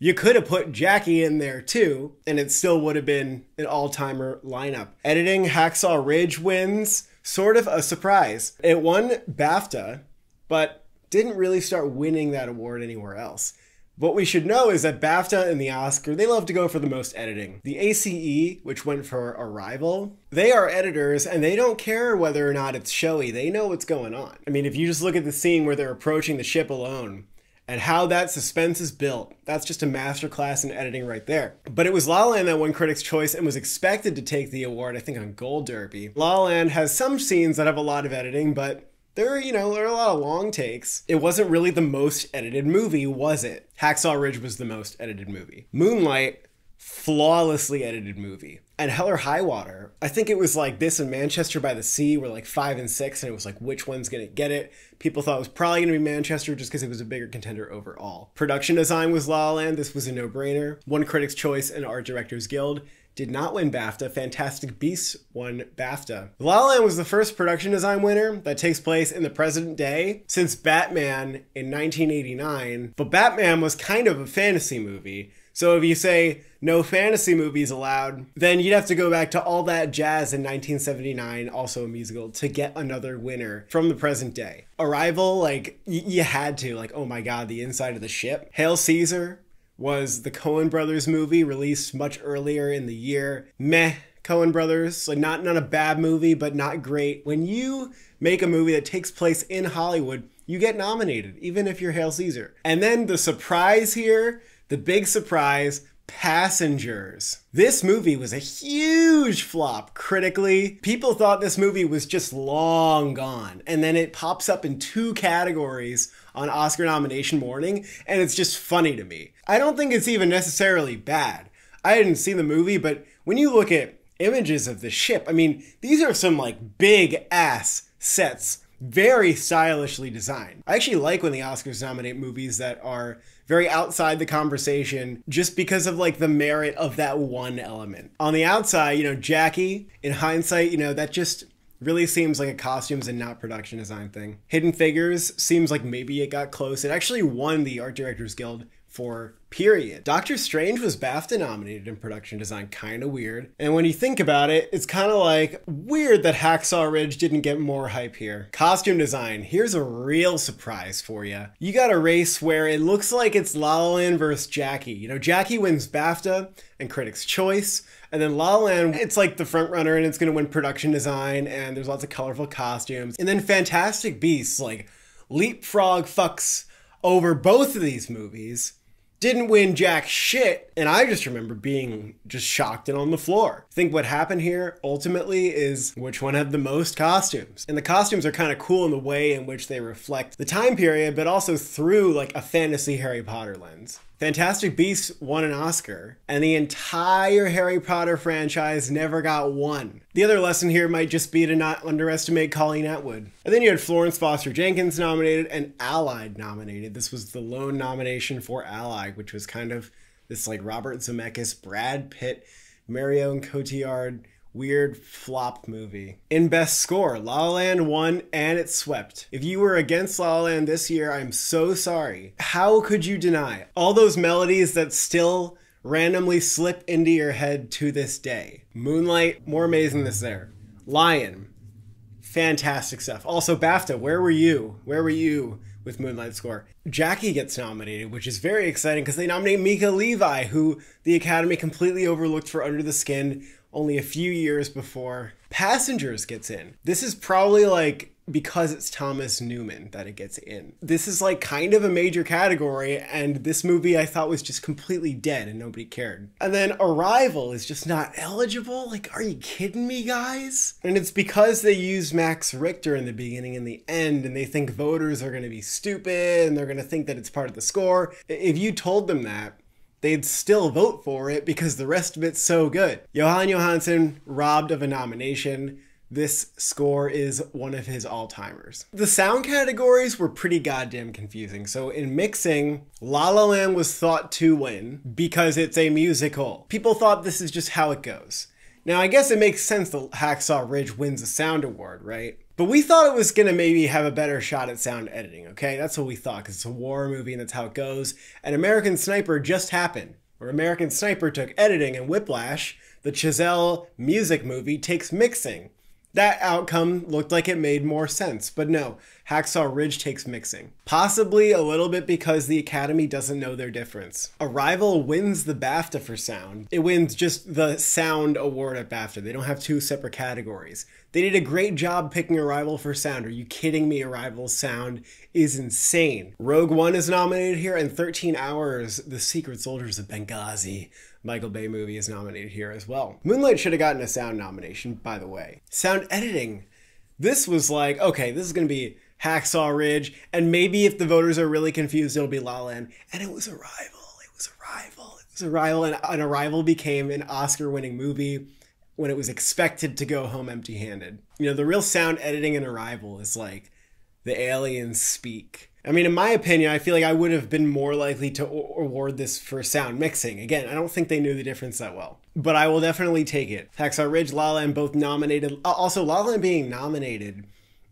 You could have put Jackie in there too, and it still would have been an all-timer lineup. Editing, Hacksaw Ridge wins. Sort of a surprise. It won BAFTA, but didn't really start winning that award anywhere else. What we should know is that BAFTA and the Oscar, they love to go for the most editing. The ACE, which went for Arrival, they are editors and they don't care whether or not it's showy. They know what's going on. I mean, if you just look at the scene where they're approaching the ship alone and how that suspense is built, that's just a masterclass in editing right there. But it was La La Land that won Critics' Choice and was expected to take the award, I think, on Gold Derby. La La Land has some scenes that have a lot of editing, but there are a lot of long takes. It wasn't really the most edited movie, was it? Hacksaw Ridge was the most edited movie. Moonlight, flawlessly edited movie. And Hell or High Water, I think it was like this and Manchester by the Sea were like 5 and 6, and it was like, which one's gonna get it? People thought it was probably gonna be Manchester just because it was a bigger contender overall. Production design was La La Land. This was a no-brainer. Won Critics' Choice and Art Directors Guild. Did not win BAFTA. Fantastic Beasts won BAFTA. La La Land was the first production design winner that takes place in the present day since Batman in 1989. But Batman was kind of a fantasy movie. So if you say no fantasy movies allowed, then you'd have to go back to all that jazz in 1979, also a musical, to get another winner from the present day. Arrival, like, you had to, like, oh my God, the inside of the ship. Hail Caesar was the Coen Brothers movie, released much earlier in the year. Meh, Coen Brothers, like not a bad movie, but not great. When you make a movie that takes place in Hollywood, you get nominated, even if you're Hail Caesar. And then the surprise here, the big surprise, Passengers. This movie was a huge flop critically. People thought this movie was just long gone, and then it pops up in 2 categories on Oscar nomination morning, and it's just funny to me. I don't think it's even necessarily bad. I hadn't seen the movie, but when you look at images of the ship, I mean, these are some like big ass sets, very stylishly designed. I actually like when the Oscars nominate movies that are very outside the conversation just because of like the merit of that one element. On the outside, you know, Jackie, in hindsight, you know, that just really seems like a costumes and not production design thing. Hidden Figures seems like maybe it got close. It actually won the Art Directors Guild for period. Doctor Strange was BAFTA nominated in production design, kind of weird. And when you think about it, it's kind of like weird that Hacksaw Ridge didn't get more hype here. Costume design, here's a real surprise for you. You got a race where it looks like it's La La Land versus Jackie. You know, Jackie wins BAFTA and Critics' Choice, and then La La Land, it's like the front runner and it's gonna win production design, and there's lots of colorful costumes. And then Fantastic Beasts, like leapfrog fucks over both of these movies. Didn't win jack shit, and I just remember being just shocked and on the floor. I think what happened here ultimately is which one had the most costumes. And the costumes are kind of cool in the way in which they reflect the time period, but also through like a fantasy Harry Potter lens. Fantastic Beasts won an Oscar, and the entire Harry Potter franchise never got one. The other lesson here might just be to not underestimate Colleen Atwood. And then you had Florence Foster Jenkins nominated and Allied nominated. This was the lone nomination for Allied, which was kind of this like Robert Zemeckis, Brad Pitt, Marion Cotillard, weird flop movie. In Best Score, La La Land won and it swept. If you were against La La Land this year, I'm so sorry. How could you deny it? All those melodies that still randomly slip into your head to this day. Moonlight, more amazing than there. Lion, fantastic stuff. Also BAFTA, where were you? Where were you with Moonlight score? Jackie gets nominated, which is very exciting because they nominate Mika Levi, who the Academy completely overlooked for Under the Skin, only a few years before. Passengers gets in. This is probably like because it's Thomas Newman that it gets in. This is like kind of a major category, and this movie I thought was just completely dead and nobody cared. And then Arrival is just not eligible? Like, are you kidding me, guys? And it's because they used Max Richter in the beginning and the end, and they think voters are gonna be stupid and they're gonna think that it's part of the score. If you told them that, they'd still vote for it because the rest of it's so good. Johan Johansson robbed of a nomination. This score is one of his all-timers. The sound categories were pretty goddamn confusing. So in mixing, La La Land was thought to win because it's a musical. People thought this is just how it goes. Now, I guess it makes sense that Hacksaw Ridge wins the sound award, right? But we thought it was gonna maybe have a better shot at sound editing, okay? That's what we thought, because it's a war movie and that's how it goes. And American Sniper just happened, where American Sniper took editing, and Whiplash, the Chazelle music movie, takes mixing. That outcome looked like it made more sense, but no, Hacksaw Ridge takes mixing. Possibly a little bit because the Academy doesn't know their difference. Arrival wins the BAFTA for sound. It wins just the sound award at BAFTA. They don't have two separate categories. They did a great job picking Arrival for sound. Are you kidding me? Arrival's sound is insane. Rogue One is nominated here, and 13 Hours, The Secret Soldiers of Benghazi, Michael Bay movie, is nominated here as well. Moonlight should have gotten a sound nomination, by the way. Sound editing. This was like, okay, this is gonna be Hacksaw Ridge, and maybe if the voters are really confused, it'll be La La Land. And it was Arrival, it was Arrival, it was Arrival, and Arrival became an Oscar-winning movie when it was expected to go home empty-handed. You know, the real sound editing in Arrival is like, the aliens speak. I mean, in my opinion, I feel like I would have been more likely to award this for sound mixing. Again, I don't think they knew the difference that well, but I will definitely take it. Hacksaw Ridge, La La Land both nominated. Also, La La Land being nominated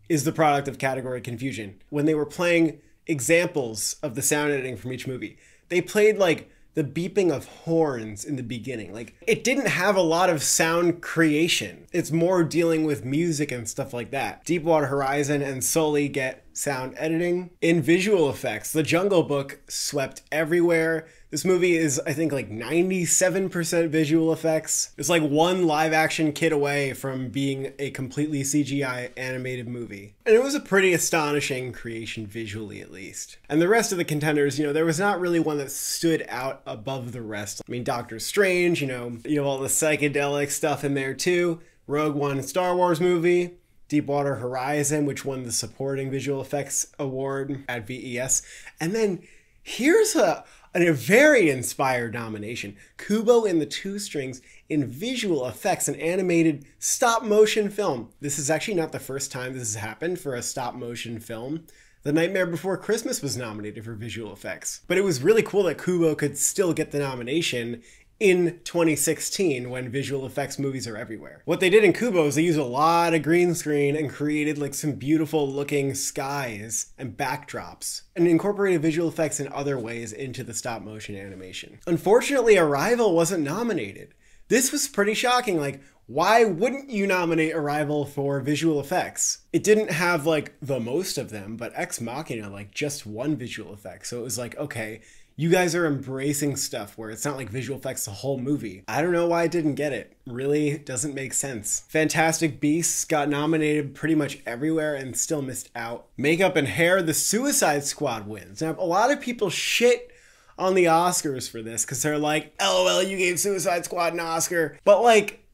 is the product of category confusion. When they were playing examples of the sound editing from each movie, they played like the beeping of horns in the beginning. Like, it didn't have a lot of sound creation. It's more dealing with music and stuff like that. Deepwater Horizon and Sully get sound editing. In visual effects, The Jungle Book swept everywhere. This movie is, I think, like 97% visual effects. It's like one live action kid away from being a completely CGI animated movie. And it was a pretty astonishing creation visually, at least. And the rest of the contenders, you know, there was not really one that stood out above the rest. I mean, Doctor Strange, you have all the psychedelic stuff in there too. Rogue One, Star Wars movie. Deepwater Horizon, which won the Supporting Visual Effects Award at VES. And then here's a very inspired nomination. Kubo and the Two Strings in visual effects, an animated stop motion film. This is actually not the first time this has happened for a stop motion film. The Nightmare Before Christmas was nominated for visual effects. But it was really cool that Kubo could still get the nomination in 2016, when visual effects movies are everywhere. What they did in Kubo is they used a lot of green screen and created like some beautiful looking skies and backdrops, and incorporated visual effects in other ways into the stop motion animation. Unfortunately, Arrival wasn't nominated. This was pretty shocking. Like, why wouldn't you nominate Arrival for visual effects? It didn't have like the most of them, but Ex Machina, like, just one visual effect. So it was like, okay, you guys are embracing stuff where it's not like visual effects the whole movie. I don't know why I didn't get it. Really doesn't make sense. Fantastic Beasts got nominated pretty much everywhere and still missed out. Makeup and hair, The Suicide Squad wins. Now, a lot of people shit on the Oscars for this because they're like, LOL, you gave Suicide Squad an Oscar. But like,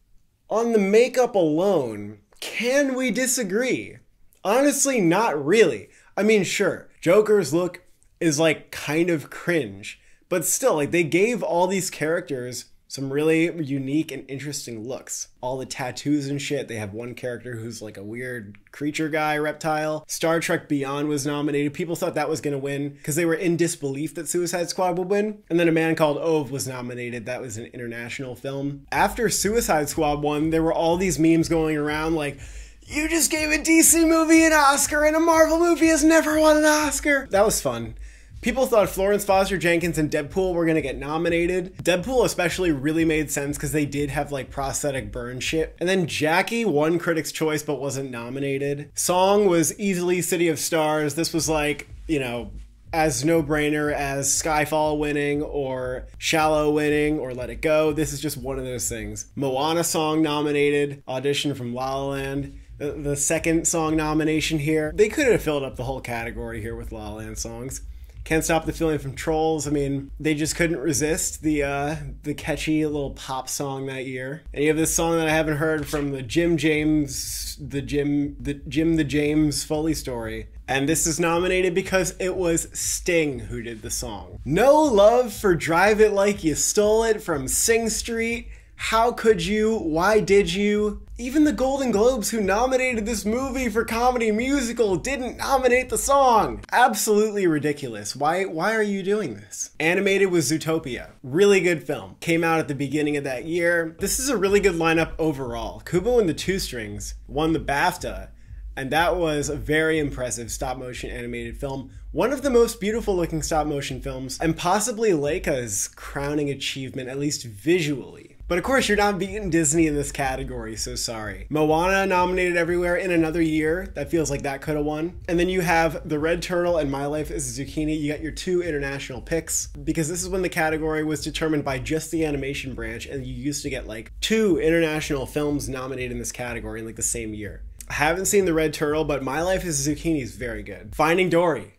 on the makeup alone, can we disagree? Honestly, not really. I mean, sure, Joker's look is like kind of cringe, but still, like, they gave all these characters some really unique and interesting looks. All the tattoos and shit. They have one character who's like a weird creature guy, reptile. Star Trek Beyond was nominated. People thought that was gonna win because they were in disbelief that Suicide Squad would win. And then A Man Called Ove was nominated. That was an international film. After Suicide Squad won, there were all these memes going around like, you just gave a DC movie an Oscar and a Marvel movie has never won an Oscar. That was fun. People thought Florence Foster Jenkins and Deadpool were gonna get nominated. Deadpool especially really made sense because they did have like prosthetic burn shit. And then Jackie won Critics' Choice but wasn't nominated. Song was easily City of Stars. This was like, you know, as no-brainer as Skyfall winning or Shallow winning or Let It Go. This is just one of those things. Moana song nominated, Audition from La La Land. The second song nomination here. They could have filled up the whole category here with La La Land songs. Can't Stop the Feeling from Trolls. I mean, they just couldn't resist the catchy little pop song that year. And you have this song that I haven't heard from the Jim the James Foley story. And this is nominated because it was Sting who did the song. No love for Drive It Like You Stole It from Sing Street. How could you? Why did you? Even the Golden Globes, who nominated this movie for comedy musical, didn't nominate the song! Absolutely ridiculous. Why are you doing this? Animated was Zootopia. Really good film. Came out at the beginning of that year. This is a really good lineup overall. Kubo and the Two Strings won the BAFTA, and that was a very impressive stop-motion animated film. One of the most beautiful-looking stop-motion films, and possibly Leica's crowning achievement, at least visually. But of course, you're not beating Disney in this category, so sorry. Moana nominated everywhere in another year. That feels like that could have won. And then you have The Red Turtle and My Life is a Zucchini. You got your two international picks, because this is when the category was determined by just the animation branch, and you used to get like two international films nominated in this category in like the same year. I haven't seen The Red Turtle, but My Life is a Zucchini is very good. Finding Dory.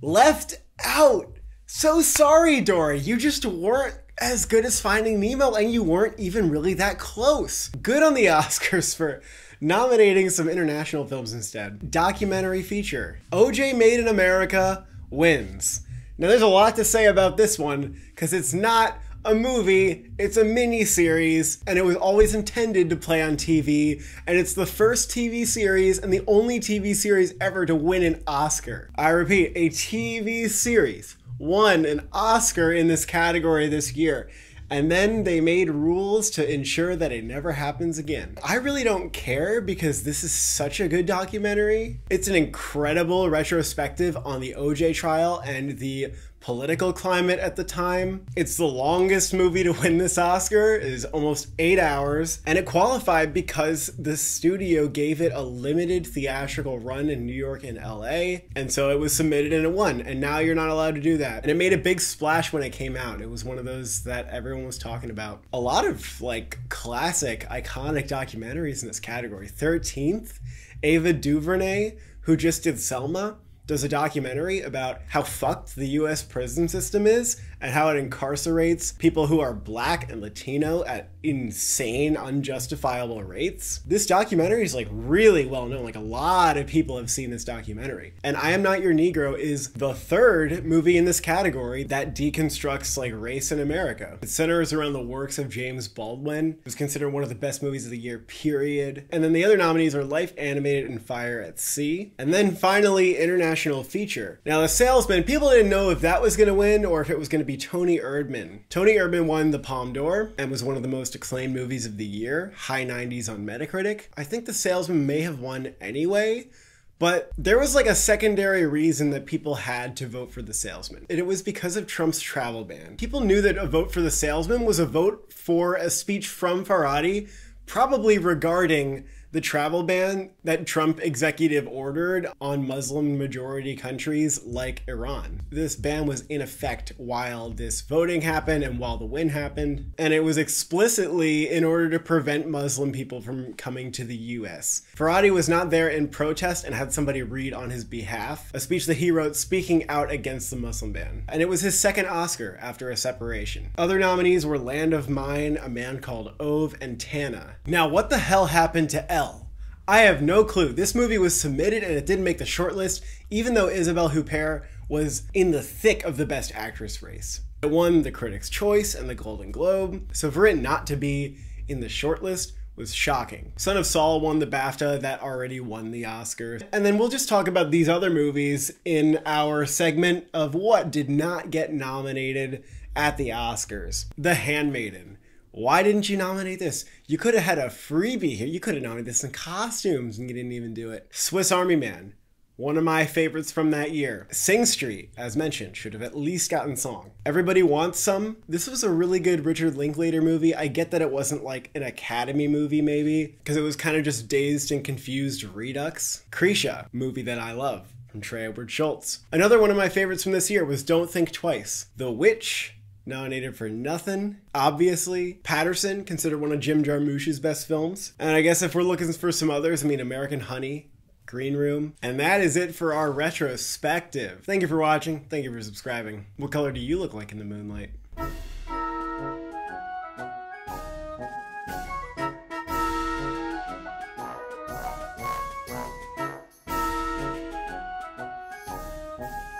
Left out! So sorry, Dory, you just weren't as good as Finding Nemo, and you weren't even really that close. Good on the Oscars for nominating some international films instead. Documentary feature. OJ Made in America wins. Now there's a lot to say about this one, because it's not a movie, it's a miniseries, and it was always intended to play on TV, and it's the first TV series and the only TV series ever to win an Oscar. I repeat, a TV series won an Oscar in this category this year, and then they made rules to ensure that it never happens again. I really don't care, because this is such a good documentary. It's an incredible retrospective on the OJ trial and the political climate at the time. It's the longest movie to win this Oscar. It is almost 8 hours, and it qualified because the studio gave it a limited theatrical run in New York and LA, and so it was submitted and it won, and now you're not allowed to do that. And it made a big splash when it came out. It was one of those that everyone was talking about. A lot of like classic, iconic documentaries in this category. 13th, Ava DuVernay, who just did Selma, does a documentary about how fucked the US prison system is and how it incarcerates people who are black and Latino at insane, unjustifiable rates. This documentary is like really well known. Like a lot of people have seen this documentary. And I Am Not Your Negro is the third movie in this category that deconstructs like race in America. It centers around the works of James Baldwin. It was considered one of the best movies of the year, period. And then the other nominees are Life Animated and Fire at Sea. And then finally, International Feature. Now, The Salesman, people didn't know if that was gonna win or if it was gonna be Tony Erdman. Tony Erdman won the Palme d'Or and was one of the most acclaimed movies of the year, high 90s on Metacritic. I think The Salesman may have won anyway, but there was like a secondary reason that people had to vote for The Salesman. And it was because of Trump's travel ban. People knew that a vote for The Salesman was a vote for a speech from Farhadi, probably regarding the travel ban that Trump executive ordered on Muslim majority countries like Iran. This ban was in effect while this voting happened and while the win happened. And it was explicitly in order to prevent Muslim people from coming to the US. Farhadi was not there in protest and had somebody read on his behalf a speech that he wrote speaking out against the Muslim ban. And it was his second Oscar after a separation. Other nominees were Land of Mine, A Man Called Ove, and Tana. Now, what the hell happened to Elle? I have no clue. This movie was submitted and it didn't make the shortlist, even though Isabelle Huppert was in the thick of the Best Actress race. It won the Critics' Choice and the Golden Globe, so for it not to be in the shortlist was shocking. Son of Saul won the BAFTA, that already won the Oscars. And then we'll just talk about these other movies in our segment of what did not get nominated at the Oscars. The Handmaiden. Why didn't you nominate this? You could have had a freebie here. You could have nominated this in costumes and you didn't even do it. Swiss Army Man, one of my favorites from that year. Sing Street, as mentioned, should have at least gotten song. Everybody Wants Some. This was a really good Richard Linklater movie. I get that it wasn't like an Academy movie maybe, because it was kind of just Dazed and Confused Redux. Krisha, movie that I love, from Trey Edward Schultz. Another one of my favorites from this year was Don't Think Twice. The Witch, nominated for nothing, obviously. Patterson, considered one of Jim Jarmusch's best films. And I guess if we're looking for some others, I mean American Honey, Green Room. And that is it for our retrospective. Thank you for watching. Thank you for subscribing. What color do you look like in the moonlight?